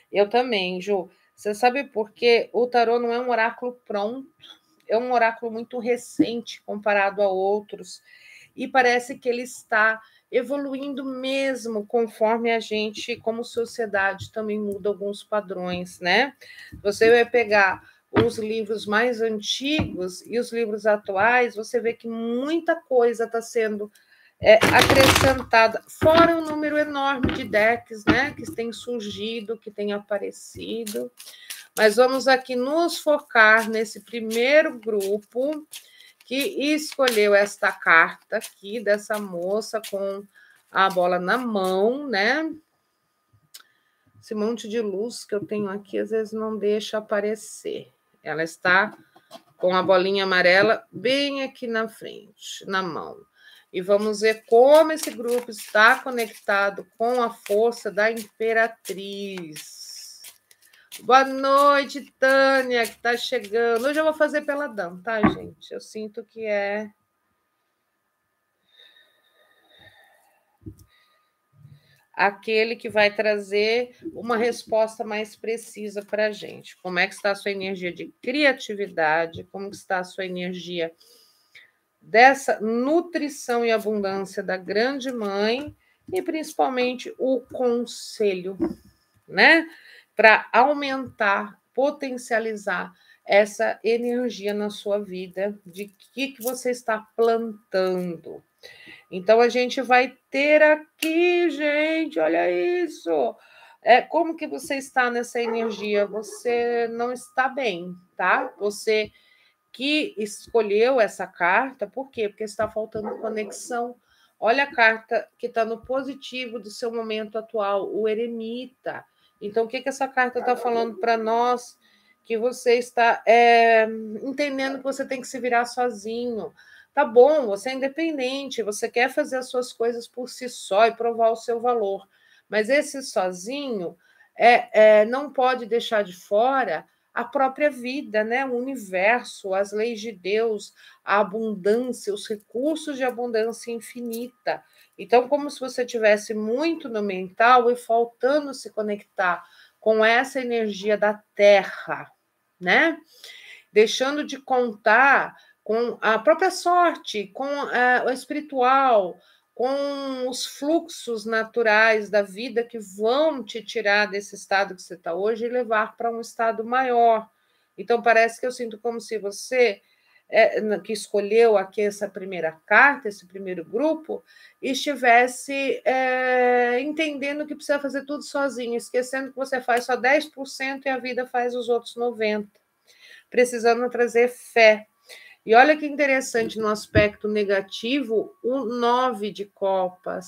eu também, Ju. Você sabe por quê? O tarô não é um oráculo pronto, é um oráculo muito recente comparado a outros, e parece que ele está evoluindo mesmo conforme a gente, como sociedade, também muda alguns padrões, né? Você vai pegar os livros mais antigos e os livros atuais, você vê que muita coisa está sendo é, acrescentada, fora um número enorme de decks, né? Que tem surgido, que tem aparecido. Mas vamos aqui nos focar nesse primeiro grupo, que escolheu esta carta aqui, dessa moça com a bola na mão, né? Esse monte de luz que eu tenho aqui, às vezes não deixa aparecer. Ela está com a bolinha amarela bem aqui na frente, na mão. E vamos ver como esse grupo está conectado com a força da Imperatriz. Boa noite, Tânia, que tá chegando. Hoje eu vou fazer peladão, tá, gente? Eu sinto que é... aquele que vai trazer uma resposta mais precisa para a gente. Como é que está a sua energia de criatividade? Como que está a sua energia dessa nutrição e abundância da grande mãe? E, principalmente, o conselho, né? Para aumentar, potencializar essa energia na sua vida, de que, que você está plantando. Então, a gente vai ter aqui, gente, olha isso. É, como que você está nessa energia? Você não está bem, tá? Você que escolheu essa carta, por quê? Porque está faltando conexão. Olha a carta que está no positivo do seu momento atual, o eremita. Então, o que, que essa carta está falando para nós? Que você está é, entendendo que você tem que se virar sozinho. Tá bom, você é independente, você quer fazer as suas coisas por si só e provar o seu valor. Mas esse sozinho é, é, não pode deixar de fora a própria vida, né? O universo, as leis de Deus, a abundância, os recursos de abundância infinita. Então, como se você tivesse muito no mental e faltando se conectar com essa energia da terra, né? Deixando de contar com a própria sorte, com a, o espiritual, com os fluxos naturais da vida que vão te tirar desse estado que você está hoje e levar para um estado maior. Então, parece que eu sinto como se você, é, que escolheu aqui essa primeira carta, esse primeiro grupo, estivesse é, entendendo que precisa fazer tudo sozinho, esquecendo que você faz só dez por cento e a vida faz os outros noventa por cento, precisando trazer fé. E olha que interessante, no aspecto negativo, o nove de copas.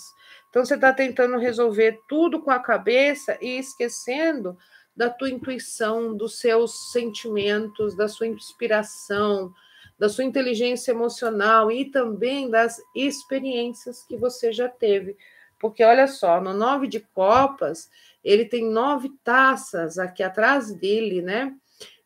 Então, você está tentando resolver tudo com a cabeça e esquecendo da tua intuição, dos seus sentimentos, da sua inspiração, da sua inteligência emocional e também das experiências que você já teve. Porque, olha só, no nove de copas, ele tem nove taças aqui atrás dele, né?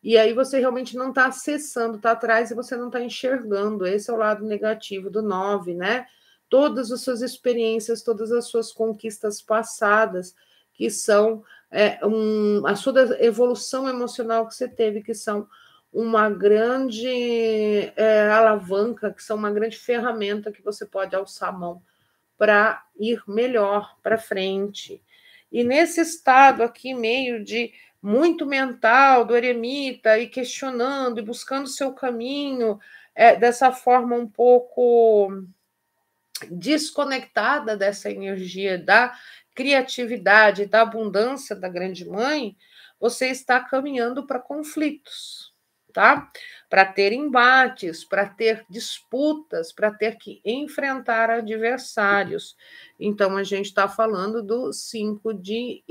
E aí você realmente não está acessando, está atrás e você não está enxergando. Esse é o lado negativo do nove, né? Todas as suas experiências, todas as suas conquistas passadas, que são é, um, a sua evolução emocional que você teve, que são uma grande é, alavanca, que são uma grande ferramenta que você pode alçar a mão para ir melhor para frente. E nesse estado aqui, meio de muito mental, do eremita, e questionando, e buscando seu caminho, é, dessa forma um pouco desconectada dessa energia da criatividade, da abundância da grande mãe, você está caminhando para conflitos, tá? Para ter embates, para ter disputas, para ter que enfrentar adversários. Então, a gente está falando do cinco de,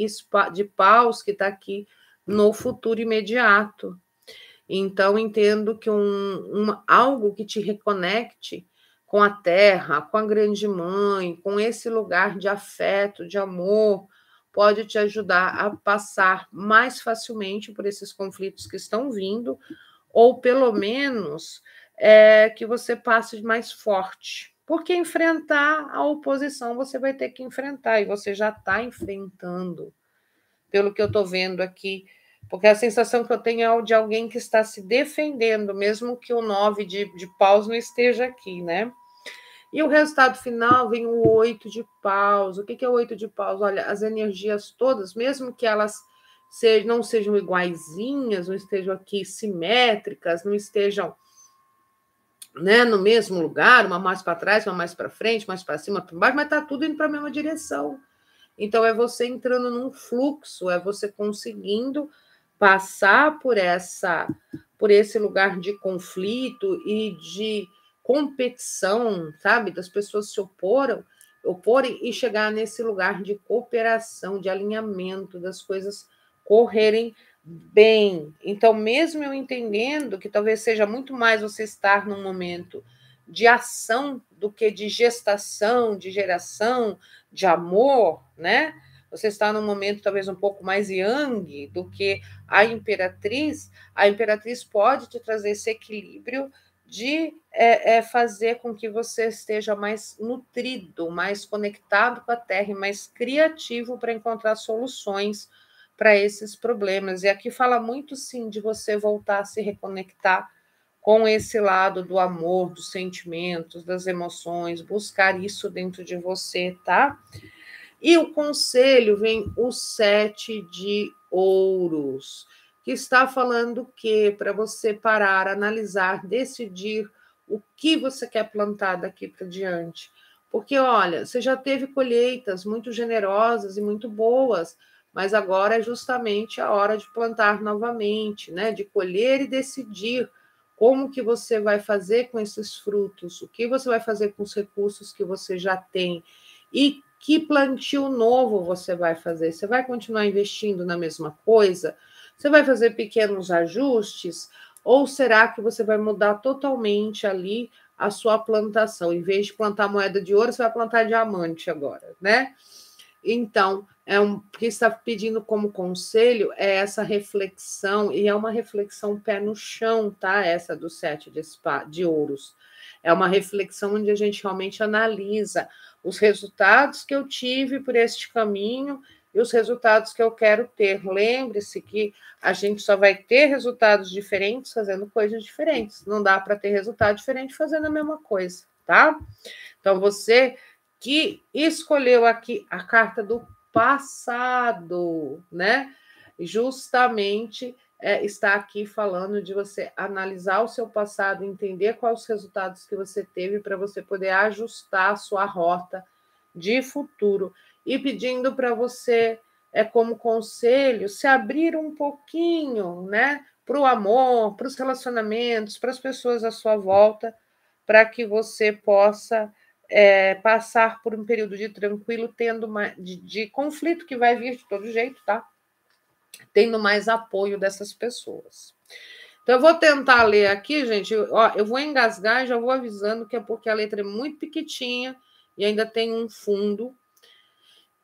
de paus, que está aqui no futuro imediato. Então, entendo que um, um, algo que te reconecte com a terra, com a grande mãe, com esse lugar de afeto, de amor, pode te ajudar a passar mais facilmente por esses conflitos que estão vindo, ou pelo menos é, que você passe mais forte. Porque enfrentar a oposição você vai ter que enfrentar, e você já está enfrentando, pelo que eu estou vendo aqui. Porque a sensação que eu tenho é de alguém que está se defendendo, mesmo que o nove de, de paus não esteja aqui, né? E o resultado final vem o oito de paus. O que, que é o oito de paus? Olha, as energias todas, mesmo que elas se, não sejam iguaizinhas, não estejam aqui simétricas, não estejam, né, no mesmo lugar, uma mais para trás, uma mais para frente, mais para cima, para baixo, mas está tudo indo para a mesma direção. Então, é você entrando num fluxo, é você conseguindo passar por, essa, por esse lugar de conflito e de competição, sabe? Das pessoas se oporam, oporem e chegar nesse lugar de cooperação, de alinhamento, das coisas correrem bem. Então, mesmo eu entendendo que talvez seja muito mais você estar num momento de ação do que de gestação, de geração, de amor, né? Você está num momento talvez um pouco mais yang do que a imperatriz. A imperatriz pode te trazer esse equilíbrio de é, é, fazer com que você esteja mais nutrido, mais conectado com a Terra e mais criativo para encontrar soluções para esses problemas. E aqui fala muito, sim, de você voltar a se reconectar com esse lado do amor, dos sentimentos, das emoções, buscar isso dentro de você, tá? E o conselho vem o sete de ouros, que está falando que para você parar, analisar, decidir o que você quer plantar daqui para diante. Porque, olha, você já teve colheitas muito generosas e muito boas, mas agora é justamente a hora de plantar novamente, né? De colher e decidir como que você vai fazer com esses frutos, o que você vai fazer com os recursos que você já tem e que plantio novo você vai fazer. Você vai continuar investindo na mesma coisa? Você vai fazer pequenos ajustes? Ou será que você vai mudar totalmente ali a sua plantação? Em vez de plantar moeda de ouro, você vai plantar diamante agora, né? Então, é um, o que está pedindo como conselho é essa reflexão, e é uma reflexão pé no chão, tá? Essa do sete de, de ouros. É uma reflexão onde a gente realmente analisa os resultados que eu tive por este caminho e os resultados que eu quero ter. Lembre-se que a gente só vai ter resultados diferentes fazendo coisas diferentes. Não dá para ter resultado diferente fazendo a mesma coisa, tá? Então, você que escolheu aqui a carta do passado, né? Justamente é, está aqui falando de você analisar o seu passado, entender quais os resultados que você teve para você poder ajustar a sua rota de futuro. E pedindo para você, é, como conselho, se abrir um pouquinho, né? Para o amor, para os relacionamentos, para as pessoas à sua volta, para que você possa... É, passar por um período de tranquilo, tendo mais, de, de conflito que vai vir de todo jeito, tá? Tendo mais apoio dessas pessoas. Então, eu vou tentar ler aqui, gente. Ó, eu vou engasgar e já vou avisando que é porque a letra é muito pequitinha e ainda tem um fundo.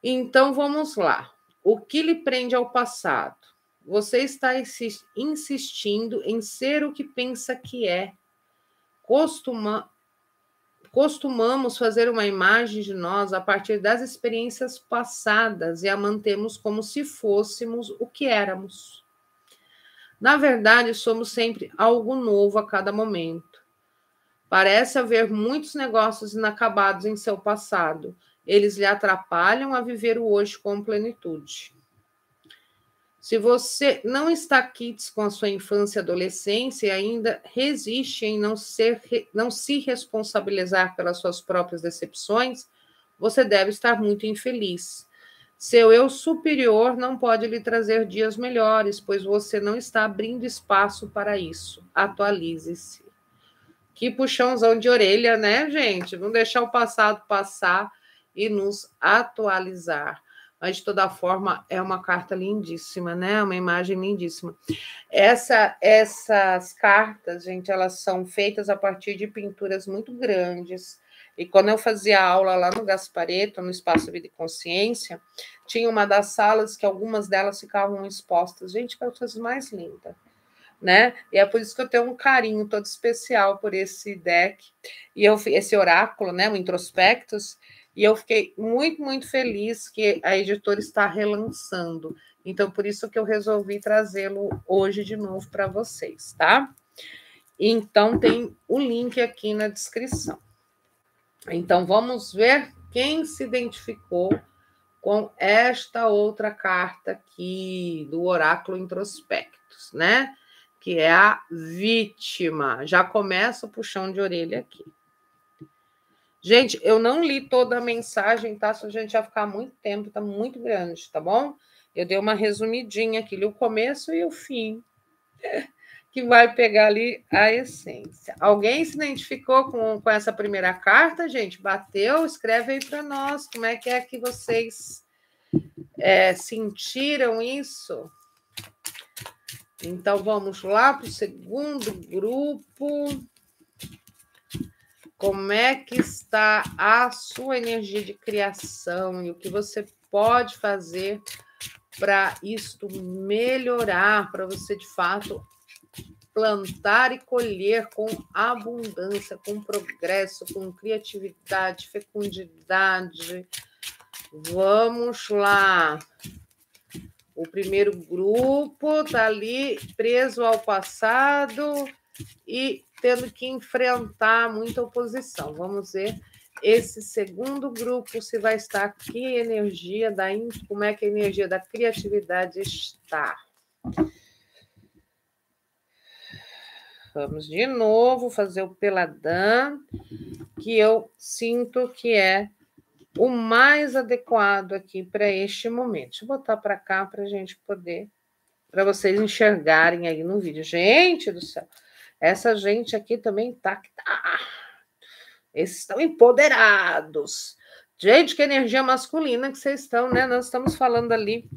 Então, vamos lá. O que lhe prende ao passado? Você está insistindo em ser o que pensa que é. Costuma... Costumamos fazer uma imagem de nós a partir das experiências passadas e a mantemos como se fôssemos o que éramos. Na verdade, somos sempre algo novo a cada momento. Parece haver muitos negócios inacabados em seu passado. Eles lhe atrapalham a viver o hoje com plenitude. Se você não está quites com a sua infância e adolescência e ainda resiste em não, ser, não se responsabilizar pelas suas próprias decepções, você deve estar muito infeliz. Seu eu superior não pode lhe trazer dias melhores, pois você não está abrindo espaço para isso. Atualize-se. Que puxãozão de orelha, né, gente? Não deixar o passado passar e nos atualizar. Mas, de toda forma, é uma carta lindíssima, né? Uma imagem lindíssima. Essa, essas cartas, gente, elas são feitas a partir de pinturas muito grandes. E quando eu fazia aula lá no Gasparetto, no Espaço Vida e Consciência, tinha uma das salas que algumas delas ficavam expostas. Gente, que é a coisa mais linda, né? E é por isso que eu tenho um carinho todo especial por esse deck. E eu, esse oráculo, né? O Introspectus. E eu fiquei muito, muito feliz que a editora está relançando. Então, por isso que eu resolvi trazê-lo hoje de novo para vocês, tá? Então, tem o link aqui na descrição. Então, vamos ver quem se identificou com esta outra carta aqui do Oráculo Introspectus, né? Que é a vítima. Já começa o puxão de orelha aqui. Gente, eu não li toda a mensagem, tá? Só a gente vai ficar muito tempo, tá muito grande, tá bom? Eu dei uma resumidinha aqui, li o começo e o fim, que vai pegar ali a essência. Alguém se identificou com, com essa primeira carta, gente? Bateu? Escreve aí para nós, como é que é que vocês é, sentiram isso? Então, vamos lá para o segundo grupo. Como é que está a sua energia de criação e o que você pode fazer para isto melhorar, para você, de fato, plantar e colher com abundância, com progresso, com criatividade, fecundidade. Vamos lá. O primeiro grupo está ali preso ao passado e tendo que enfrentar muita oposição. Vamos ver esse segundo grupo, se vai estar aqui, energia da, como é que a energia da criatividade está. Vamos de novo fazer o peladão, que eu sinto que é o mais adequado aqui para este momento. Deixa eu botar para cá para a gente poder, para vocês enxergarem aí no vídeo. Gente do céu, essa gente aqui também tá que tá. Esses estão empoderados. Gente, que energia masculina que vocês estão, né? Nós estamos falando ali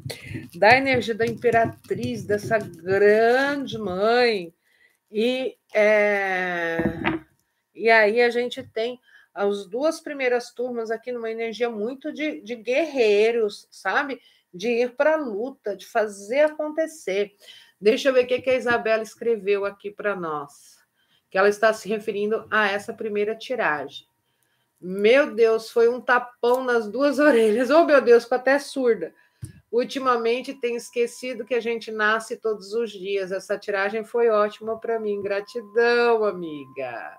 da energia da imperatriz, dessa grande mãe. E, é... e aí a gente tem as duas primeiras turmas aqui numa energia muito de, de guerreiros, sabe? De ir para a luta, de fazer acontecer. Deixa eu ver o que a Isabela escreveu aqui para nós, que ela está se referindo a essa primeira tiragem. Meu Deus, foi um tapão nas duas orelhas. Oh, meu Deus, ficou até surda. Ultimamente tem esquecido que a gente nasce todos os dias. Essa tiragem foi ótima para mim. Gratidão, amiga.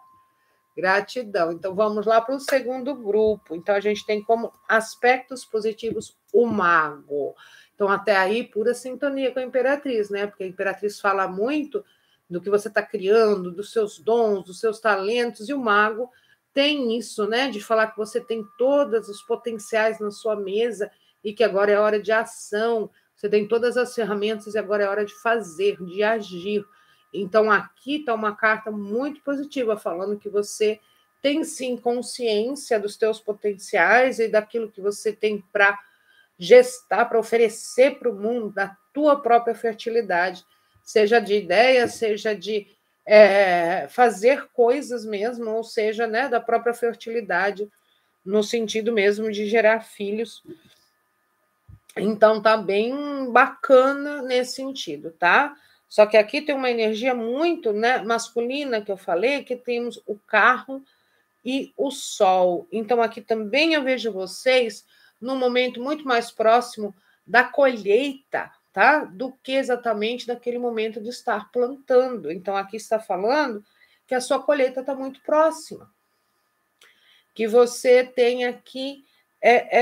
Gratidão. Então, vamos lá para o segundo grupo. Então, a gente tem como aspectos positivos o mago. Então, até aí, pura sintonia com a Imperatriz, né? Porque a Imperatriz fala muito do que você está criando, dos seus dons, dos seus talentos, e o mago tem isso, né? De falar que você tem todos os potenciais na sua mesa, e que agora é hora de ação, você tem todas as ferramentas e agora é hora de fazer, de agir. Então, aqui está uma carta muito positiva, falando que você tem, sim, consciência dos seus potenciais e daquilo que você tem para gestar, para oferecer para o mundo, da tua própria fertilidade, seja de ideia, seja de é, fazer coisas mesmo, ou seja, né, da própria fertilidade, no sentido mesmo de gerar filhos. Então, tá bem bacana nesse sentido, tá? Só que aqui tem uma energia muito, né, masculina, que eu falei, que temos o carro e o sol. Então, aqui também eu vejo vocês num momento muito mais próximo da colheita, tá? Do que exatamente daquele momento de estar plantando. Então, aqui está falando que a sua colheita está muito próxima. Que você tem aqui... É,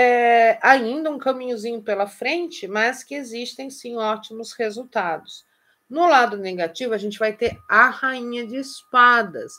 é, ainda um caminhozinho pela frente, mas que existem, sim, ótimos resultados. No lado negativo, a gente vai ter a rainha de espadas.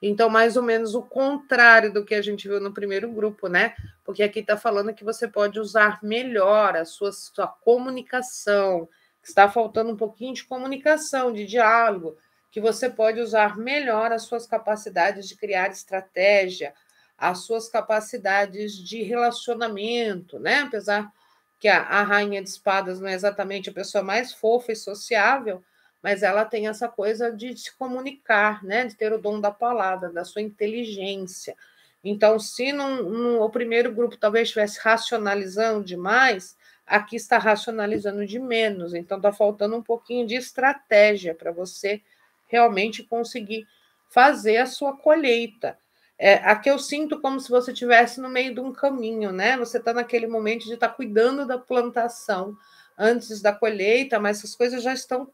Então, mais ou menos o contrário do que a gente viu no primeiro grupo, né? Porque aqui está falando que você pode usar melhor a sua, sua comunicação, que está faltando um pouquinho de comunicação, de diálogo, que você pode usar melhor as suas capacidades de criar estratégia, as suas capacidades de relacionamento, né? Apesar que a, a rainha de espadas não é exatamente a pessoa mais fofa e sociável, mas ela tem essa coisa de se comunicar, né? De ter o dom da palavra, da sua inteligência. Então, se não, não, o primeiro grupo talvez estivesse racionalizando demais, aqui está racionalizando de menos. Então, está faltando um pouquinho de estratégia para você realmente conseguir fazer a sua colheita. É, aqui eu sinto como se você estivesse no meio de um caminho, né? Você está naquele momento de estar tá cuidando da plantação antes da colheita, mas essas coisas já estão,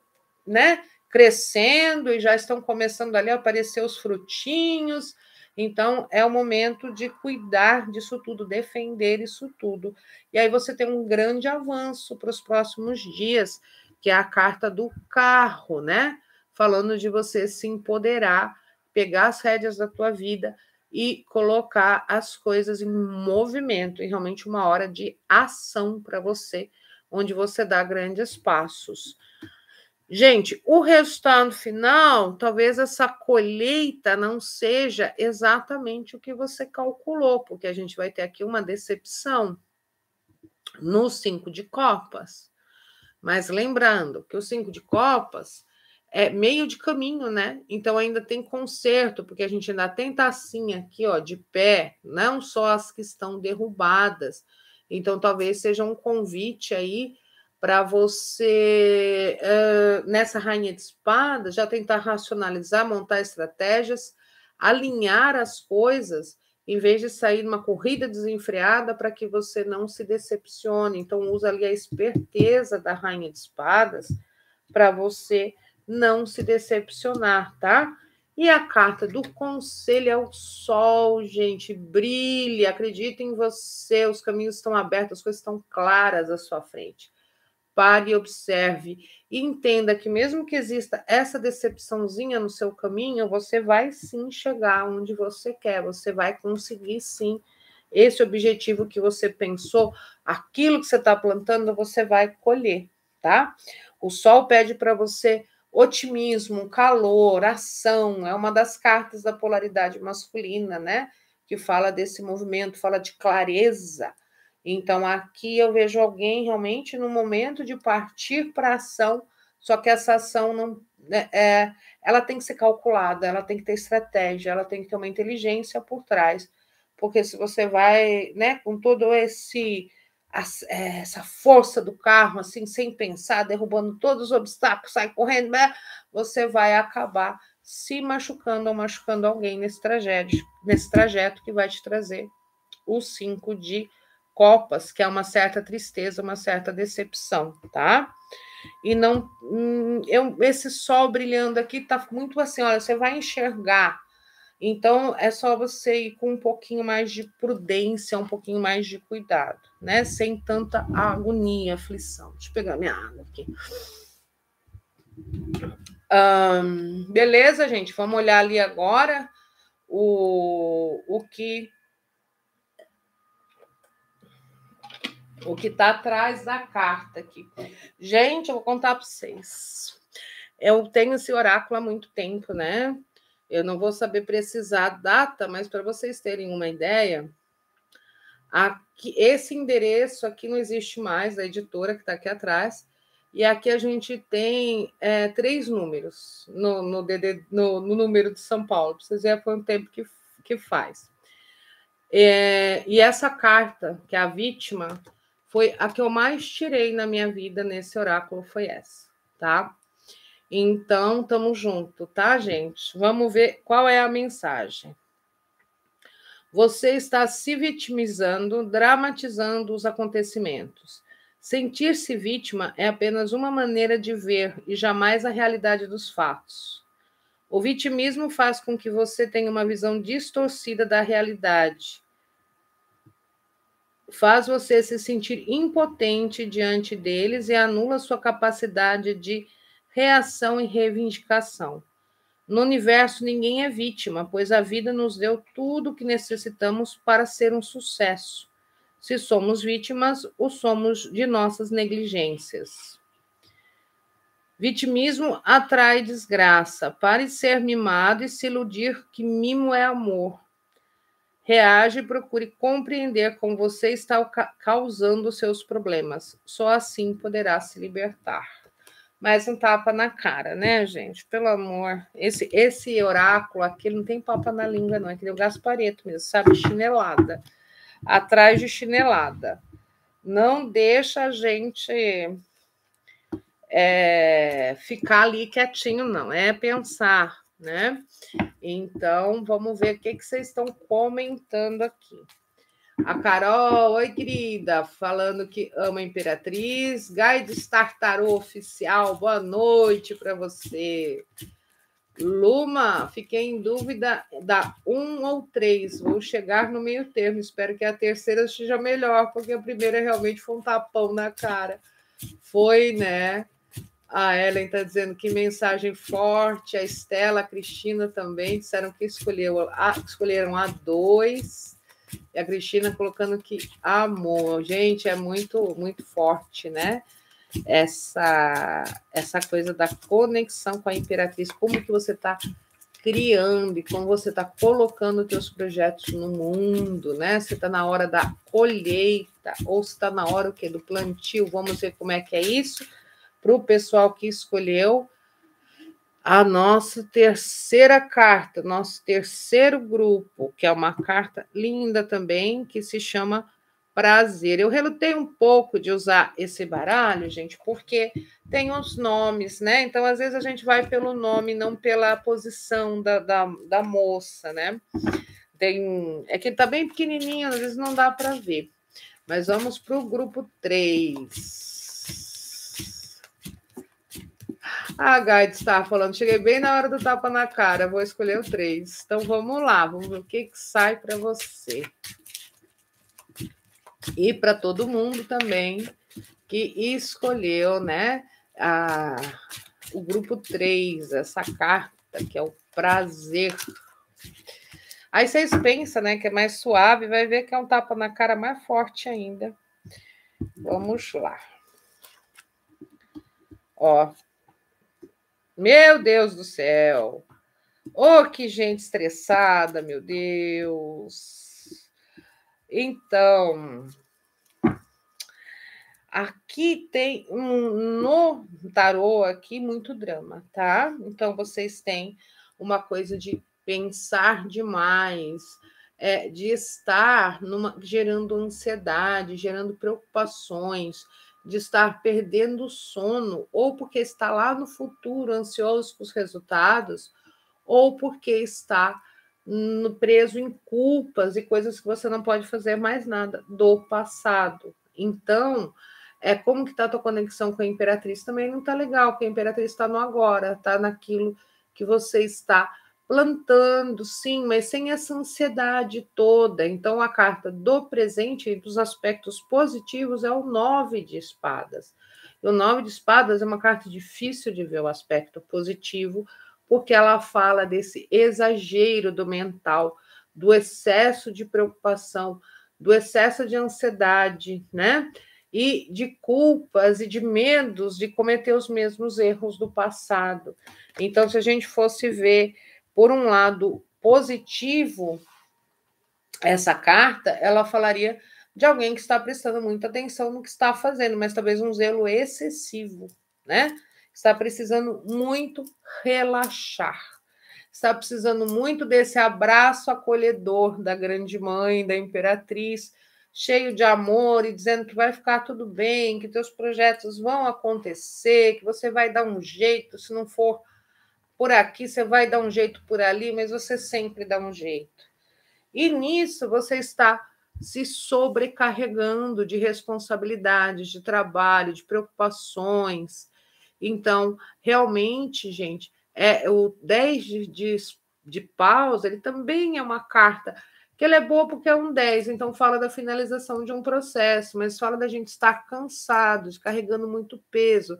né, crescendo e já estão começando ali a aparecer os frutinhos. Então, é o momento de cuidar disso tudo, defender isso tudo. E aí você tem um grande avanço para os próximos dias, que é a carta do carro, né? Falando de você se empoderar, pegar as rédeas da tua vida e colocar as coisas em movimento, e realmente uma hora de ação para você, onde você dá grandes passos. Gente, o resultado final, talvez essa colheita não seja exatamente o que você calculou, porque a gente vai ter aqui uma decepção no cinco de copas. Mas lembrando que o cinco de copas é meio de caminho, né? Então ainda tem conserto, porque a gente ainda tem tacinha aqui, ó, de pé, não só as que estão derrubadas. Então talvez seja um convite aí para você, uh, nessa rainha de espadas, já tentar racionalizar, montar estratégias, alinhar as coisas, em vez de sair numa corrida desenfreada para que você não se decepcione. Então, usa ali a esperteza da rainha de espadas para você não se decepcionar, tá? E a carta do conselho é o sol, gente. Brilhe, acredite em você, os caminhos estão abertos, as coisas estão claras à sua frente. Pare e observe e entenda que mesmo que exista essa decepçãozinha no seu caminho, você vai sim chegar onde você quer, você vai conseguir sim esse objetivo que você pensou, aquilo que você está plantando, você vai colher, tá? O sol pede para você otimismo, calor, ação, é uma das cartas da polaridade masculina, né? Que fala desse movimento, fala de clareza. Então, aqui eu vejo alguém realmente no momento de partir para a ação, só que essa ação não, é, ela tem que ser calculada, ela tem que ter estratégia, ela tem que ter uma inteligência por trás, porque se você vai, né, com todo esse essa força do carro, assim, sem pensar, derrubando todos os obstáculos, sai correndo, você vai acabar se machucando ou machucando alguém nesse trajeto, nesse trajeto que vai te trazer o cinco de copas, que é uma certa tristeza, uma certa decepção, tá? E não, hum, eu, esse sol brilhando aqui tá muito assim, olha, você vai enxergar, então é só você ir com um pouquinho mais de prudência, um pouquinho mais de cuidado, né? Sem tanta agonia, aflição. Deixa eu pegar minha água aqui. Hum, beleza, gente? Vamos olhar ali agora o, o que... O que está atrás da carta aqui. Gente, eu vou contar para vocês. Eu tenho esse oráculo há muito tempo, né? Eu não vou saber precisar a data, mas para vocês terem uma ideia, aqui, esse endereço aqui não existe mais, da editora que está aqui atrás. E aqui a gente tem é, três números no, no, D D, no, no número de São Paulo. Para vocês verem, foi um tempo que, que faz. É, e essa carta, que é a vítima... Foi a que eu mais tirei na minha vida nesse oráculo, foi essa, tá? Então, tamo junto, tá, gente? Vamos ver qual é a mensagem. Você está se vitimizando, dramatizando os acontecimentos. Sentir-se vítima é apenas uma maneira de ver e jamais a realidade dos fatos. O vitimismo faz com que você tenha uma visão distorcida da realidade. Faz você se sentir impotente diante deles e anula sua capacidade de reação e reivindicação. No universo, ninguém é vítima, pois a vida nos deu tudo o que necessitamos para ser um sucesso. Se somos vítimas, o somos de nossas negligências. Vitimismo atrai desgraça. Pare de ser mimado e se iludir que mimo é amor. Reage e procure compreender como você está causando os seus problemas. Só assim poderá se libertar. Mais um tapa na cara, né, gente? Pelo amor. Esse, esse oráculo aqui não tem papa na língua, não. É que nem o Gasparetto mesmo, sabe? Chinelada. Atrás de chinelada. Não deixa a gente é, ficar ali quietinho, não. É pensar, né? Então, vamos ver o que, que vocês estão comentando aqui. A Carol, oi querida, falando que ama a Imperatriz. Guide Star Tarot Oficial, boa noite para você. Luma, fiquei em dúvida da um ou três, vou chegar no meio termo, espero que a terceira esteja melhor, porque a primeira realmente foi um tapão na cara. Foi, né? A Ellen está dizendo que mensagem forte. A Estela, a Cristina também disseram que escolheu, a, escolheram a dois. E a Cristina colocando que amor. Gente, é muito, muito forte, né? Essa, essa coisa da conexão com a Imperatriz. Como que você está criando e como você está colocando os seus projetos no mundo, né? Você está na hora da colheita ou se está na hora o quê? Do plantio. Vamos ver como é que é isso. Para o pessoal que escolheu a nossa terceira carta, nosso terceiro grupo, que é uma carta linda também, que se chama prazer. Eu relutei um pouco de usar esse baralho, gente, porque tem uns nomes, né? Então, às vezes, a gente vai pelo nome, não pela posição da, da, da moça, né? Tem... É que ele tá bem pequenininho, às vezes não dá para ver. Mas vamos para o grupo três. A Guide está falando, cheguei bem na hora do tapa na cara, vou escolher o três. Então vamos lá, vamos ver o que, que sai para você. E para todo mundo também que escolheu, né, a, o grupo três, essa carta que é o prazer. Aí vocês pensam, né, que é mais suave, vai ver que é um tapa na cara mais forte ainda. Vamos lá. Ó. Meu Deus do céu! Oh, que gente estressada, meu Deus! Então, aqui tem um no tarô aqui muito drama, tá? Então vocês têm uma coisa de pensar demais, é, de estar numa, gerando ansiedade, gerando preocupações, de estar perdendo o sono, ou porque está lá no futuro, ansioso com os resultados, ou porque está no, preso em culpas e coisas que você não pode fazer mais nada do passado. Então, é como que está a tua conexão com a Imperatriz também não está legal, porque a Imperatriz está no agora, está naquilo que você está plantando, sim, mas sem essa ansiedade toda. Então, a carta do presente e dos aspectos positivos é o nove de espadas. E o nove de espadas é uma carta difícil de ver o aspecto positivo, porque ela fala desse exagero do mental, do excesso de preocupação, do excesso de ansiedade, né? E de culpas e de medos de cometer os mesmos erros do passado. Então, se a gente fosse ver... Por um lado positivo, essa carta, ela falaria de alguém que está prestando muita atenção no que está fazendo, mas talvez um zelo excessivo, né? Está precisando muito relaxar, está precisando muito desse abraço acolhedor da grande mãe, da imperatriz, cheio de amor e dizendo que vai ficar tudo bem, que teus projetos vão acontecer, que você vai dar um jeito, se não for... por aqui, você vai dar um jeito por ali, mas você sempre dá um jeito. E nisso você está se sobrecarregando de responsabilidades, de trabalho, de preocupações. Então, realmente, gente, é, o dez de, de, de paus, ele também é uma carta, que ela é boa porque é um dez, então fala da finalização de um processo, mas fala da gente estar cansado, carregando muito peso,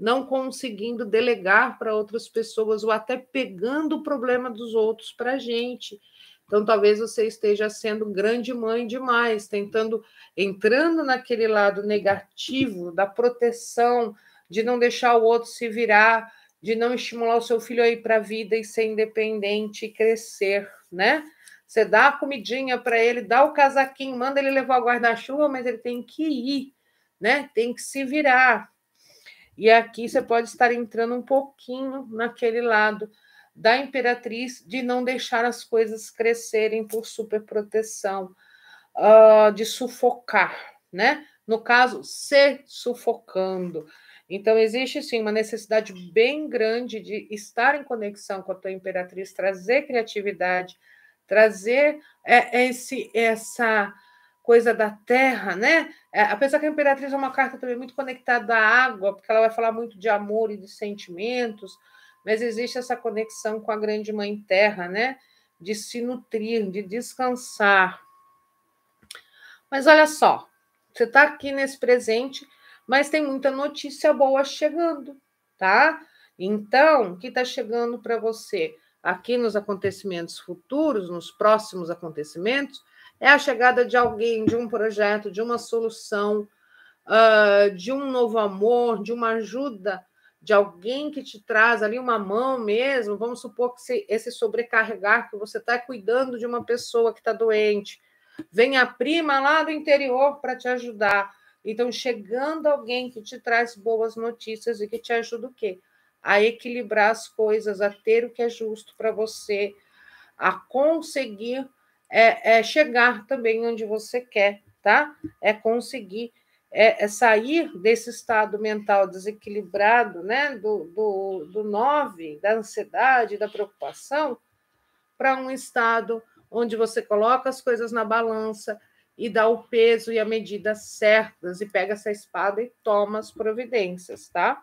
não conseguindo delegar para outras pessoas ou até pegando o problema dos outros para a gente. Então, talvez você esteja sendo grande mãe demais, tentando, entrando naquele lado negativo da proteção, de não deixar o outro se virar, de não estimular o seu filho a ir para a vida e ser independente e crescer, né? Você dá a comidinha para ele, dá o casaquinho, manda ele levar o guarda-chuva, mas ele tem que ir, né? Tem que se virar. E aqui você pode estar entrando um pouquinho naquele lado da imperatriz de não deixar as coisas crescerem por superproteção, uh, de sufocar, né? No caso, se sufocando. Então, existe sim uma necessidade bem grande de estar em conexão com a tua imperatriz, trazer criatividade, trazer esse, essa... coisa da terra, né? É, apesar que a Imperatriz é uma carta também muito conectada à água, porque ela vai falar muito de amor e de sentimentos, mas existe essa conexão com a grande mãe terra, né? De se nutrir, de descansar. Mas olha só, você tá aqui nesse presente, mas tem muita notícia boa chegando, tá? Então, o que tá chegando para você? Aqui nos acontecimentos futuros, nos próximos acontecimentos, é a chegada de alguém, de um projeto, de uma solução, uh, de um novo amor, de uma ajuda, de alguém que te traz ali uma mão mesmo. Vamos supor que se, esse sobrecarregar, que você está cuidando de uma pessoa que está doente, vem a prima lá do interior para te ajudar. Então, chegando alguém que te traz boas notícias e que te ajuda o quê? A equilibrar as coisas, a ter o que é justo para você, a conseguir... É, é chegar também onde você quer, tá? É conseguir é, é sair desse estado mental desequilibrado, né? Do, do, do nove, da ansiedade, da preocupação, para um estado onde você coloca as coisas na balança e dá o peso e a medida certas, e pega essa espada e toma as providências, tá?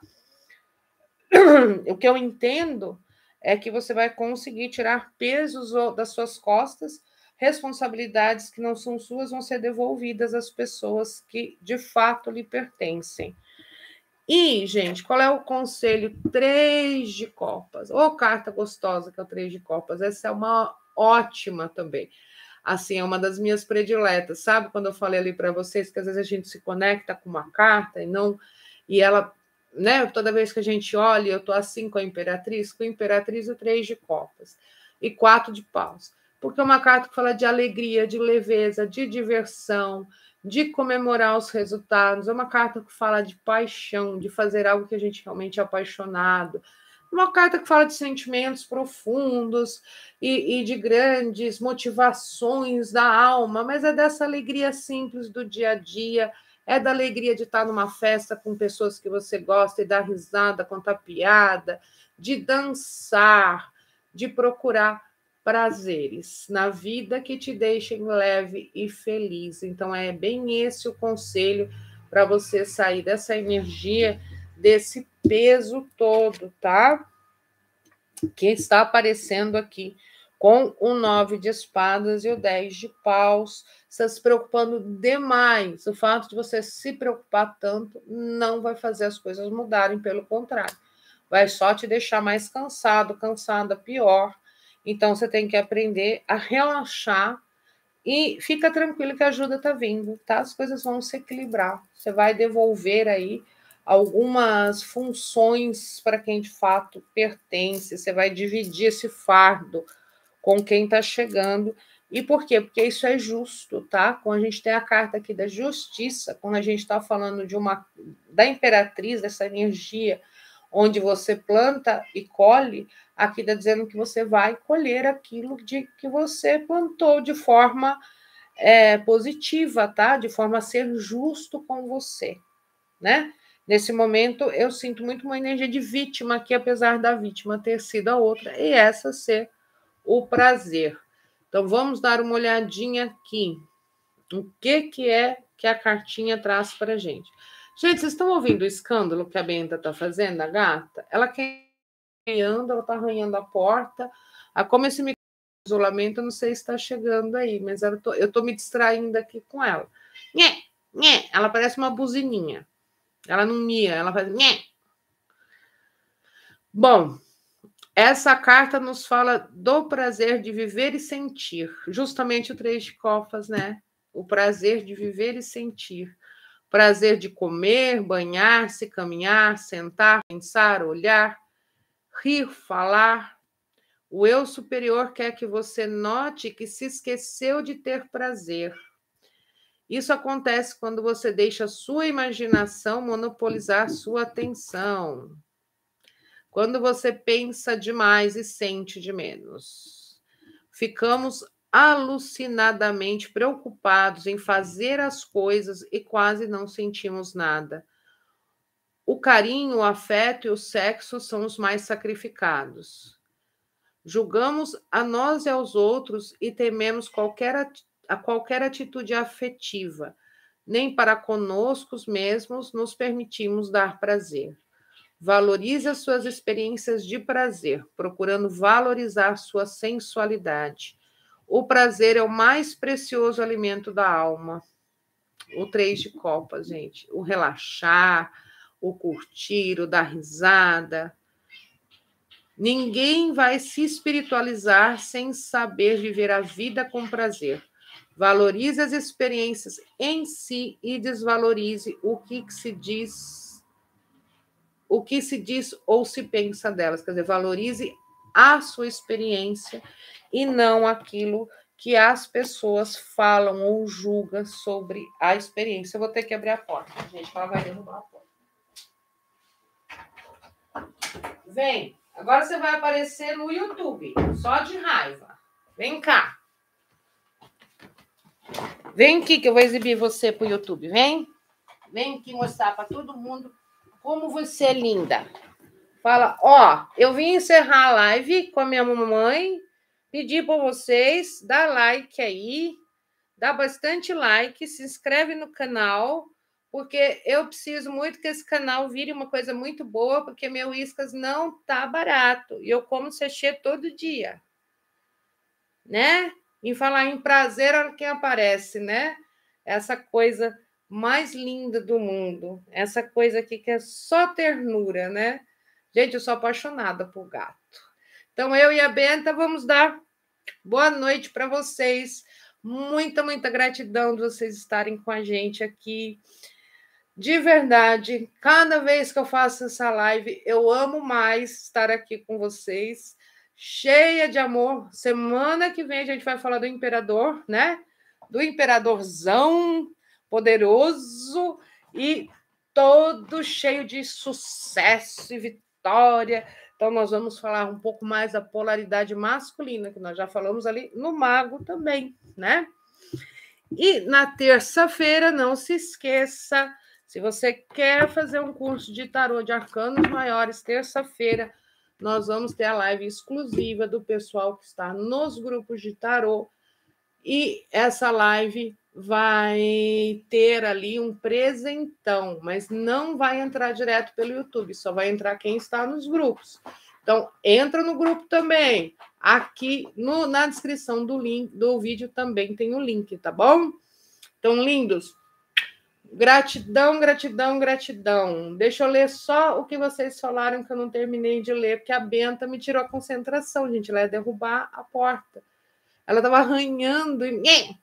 O que eu entendo é que você vai conseguir tirar pesos das suas costas, responsabilidades que não são suas vão ser devolvidas às pessoas que de fato lhe pertencem. E, gente, qual é o conselho? Três de copas. Ô, oh, carta gostosa que é o três de copas. Essa é uma ótima também. Assim, é uma das minhas prediletas. Sabe quando eu falei ali para vocês que às vezes a gente se conecta com uma carta e não... E ela... Né? Toda vez que a gente olha, eu estou assim com a Imperatriz, com a Imperatriz o três de copas e quatro de paus. Porque é uma carta que fala de alegria, de leveza, de diversão, de comemorar os resultados. É uma carta que fala de paixão, de fazer algo que a gente realmente é apaixonado. É uma carta que fala de sentimentos profundos e, e de grandes motivações da alma, mas é dessa alegria simples do dia a dia. É da alegria de estar numa festa com pessoas que você gosta e dar risada, contar piada, de dançar, de procurar prazeres na vida que te deixem leve e feliz. Então é bem esse o conselho para você sair dessa energia, desse peso todo, tá? Que está aparecendo aqui, com o nove de espadas e o dez de paus, está se preocupando demais. O fato de você se preocupar tanto não vai fazer as coisas mudarem, pelo contrário. Vai só te deixar mais cansado, cansada, pior. Então, você tem que aprender a relaxar e fica tranquilo que a ajuda está vindo, tá? As coisas vão se equilibrar. Você vai devolver aí algumas funções para quem de fato pertence. Você vai dividir esse fardo com quem está chegando. E por quê? Porque isso é justo, tá? Quando a gente tem a carta aqui da justiça, quando a gente está falando de uma, da Imperatriz, dessa energia onde você planta e colhe, aqui está dizendo que você vai colher aquilo de que você plantou de forma é, positiva, tá? De forma a ser justo com você, né? Nesse momento, eu sinto muito uma energia de vítima aqui, apesar da vítima ter sido a outra, e essa ser o prazer. Então vamos dar uma olhadinha aqui. O que que é que a cartinha traz pra gente? Gente, vocês estão ouvindo o escândalo que a Benta tá fazendo, a gata? Ela quer arranhando, ela tá arranhando a porta. Ah, como esse isolamento, eu não sei se está chegando aí, mas ela tô, eu tô me distraindo aqui com ela. Nhê, nhê. Ela parece uma buzininha. Ela não mia, ela faz nhê. Bom, essa carta nos fala do prazer de viver e sentir. Justamente o três de copas, né? O prazer de viver e sentir. Prazer de comer, banhar-se, caminhar, sentar, pensar, olhar, rir, falar. O eu superior quer que você note que se esqueceu de ter prazer. Isso acontece quando você deixa a sua imaginação monopolizar sua atenção. Quando você pensa demais e sente de menos. Ficamos alucinadamente preocupados em fazer as coisas e quase não sentimos nada. O carinho, o afeto e o sexo são os mais sacrificados. Julgamos a nós e aos outros e tememos qualquer, a qualquer atitude afetiva. Nem para conosco mesmos nos permitimos dar prazer. Valorize as suas experiências de prazer, procurando valorizar sua sensualidade. O prazer é o mais precioso alimento da alma. O três de copas, gente. O relaxar, o curtir, o dar risada. Ninguém vai se espiritualizar sem saber viver a vida com prazer. Valorize as experiências em si e desvalorize o que se diz o que se diz ou se pensa delas. Quer dizer, valorize a sua experiência e não aquilo que as pessoas falam ou julgam sobre a experiência. Eu vou ter que abrir a porta, gente, ela vai derrubar a porta. Vem, agora você vai aparecer no YouTube, só de raiva. Vem cá. Vem aqui que eu vou exibir você pro YouTube, vem. Vem aqui mostrar para todo mundo como você é linda. Fala, ó, eu vim encerrar a live com a minha mamãe, pedir para vocês, dá like aí, dá bastante like, se inscreve no canal, porque eu preciso muito que esse canal vire uma coisa muito boa, porque meu iscas não tá barato, e eu como sachê todo dia, né? Em falar em prazer, olha quem aparece, né? Essa coisa mais linda do mundo. Essa coisa aqui que é só ternura, né? Gente, eu sou apaixonada por gato. Então, eu e a Benta vamos dar boa noite para vocês. Muita, muita gratidão de vocês estarem com a gente aqui. De verdade, cada vez que eu faço essa live, eu amo mais estar aqui com vocês. Cheia de amor. Semana que vem a gente vai falar do imperador, né? Do imperadorzão poderoso e todo cheio de sucesso e vitória. Então nós vamos falar um pouco mais da polaridade masculina, que nós já falamos ali no mago também, né? E na terça-feira, não se esqueça, se você quer fazer um curso de tarô de arcanos maiores, terça-feira, nós vamos ter a live exclusiva do pessoal que está nos grupos de tarô. E essa live vai ter ali um presentão, mas não vai entrar direto pelo YouTube, só vai entrar quem está nos grupos. Então, entra no grupo também. Aqui no, na descrição do, link, do vídeo também tem o link, tá bom? Então, lindos, gratidão, gratidão, gratidão. Deixa eu ler só o que vocês falaram, que eu não terminei de ler, porque a Benta me tirou a concentração, gente. Ela ia derrubar a porta. Ela estava arranhando. E...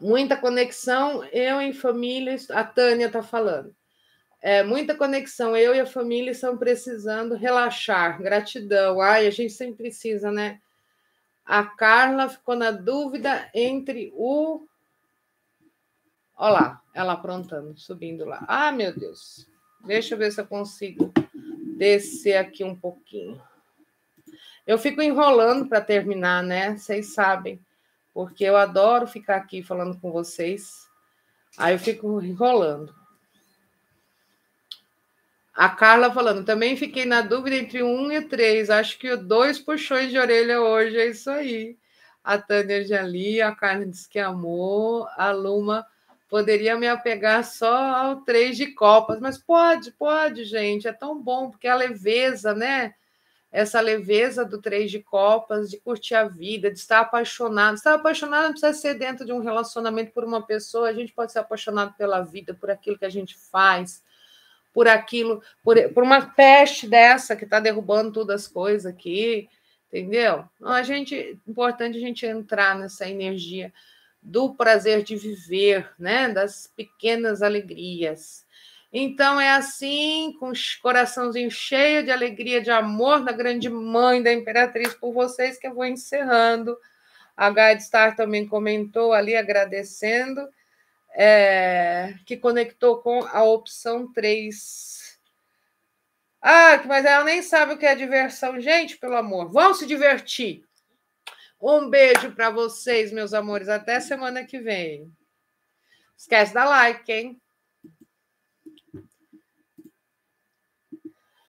muita conexão, eu e família... A Tânia está falando. É, muita conexão, eu e a família estão precisando relaxar. Gratidão. Ai, a gente sempre precisa, né? A Carla ficou na dúvida entre o... Olha lá, ela aprontando, subindo lá. Ah, meu Deus. Deixa eu ver se eu consigo descer aqui um pouquinho. Eu fico enrolando para terminar, né? Vocês sabem. Porque eu adoro ficar aqui falando com vocês. Aí eu fico enrolando. A Carla falando, também fiquei na dúvida entre o um e o três. Acho que dois puxões de orelha hoje, é isso aí. A Tânia já ali, a Carla disse que amou. A Luma... poderia me apegar só ao três de copas, mas pode, pode, gente, é tão bom, porque a leveza, né? Essa leveza do três de copas, de curtir a vida, de estar apaixonado. Estar apaixonado não precisa ser dentro de um relacionamento por uma pessoa, a gente pode ser apaixonado pela vida, por aquilo que a gente faz, por aquilo, por, por uma peste dessa que está derrubando todas as coisas aqui, entendeu? A gente, é importante a gente entrar nessa energia do prazer de viver, né? Das pequenas alegrias. Então é assim, com o coraçãozinho cheio de alegria, de amor da grande mãe, da Imperatriz, por vocês, que eu vou encerrando. A Guide Star também comentou ali, agradecendo, é, que conectou com a opção três. Ah, mas ela nem sabe o que é diversão. Gente, pelo amor, vão se divertir. Um beijo para vocês, meus amores. Até semana que vem. Esquece da like, hein?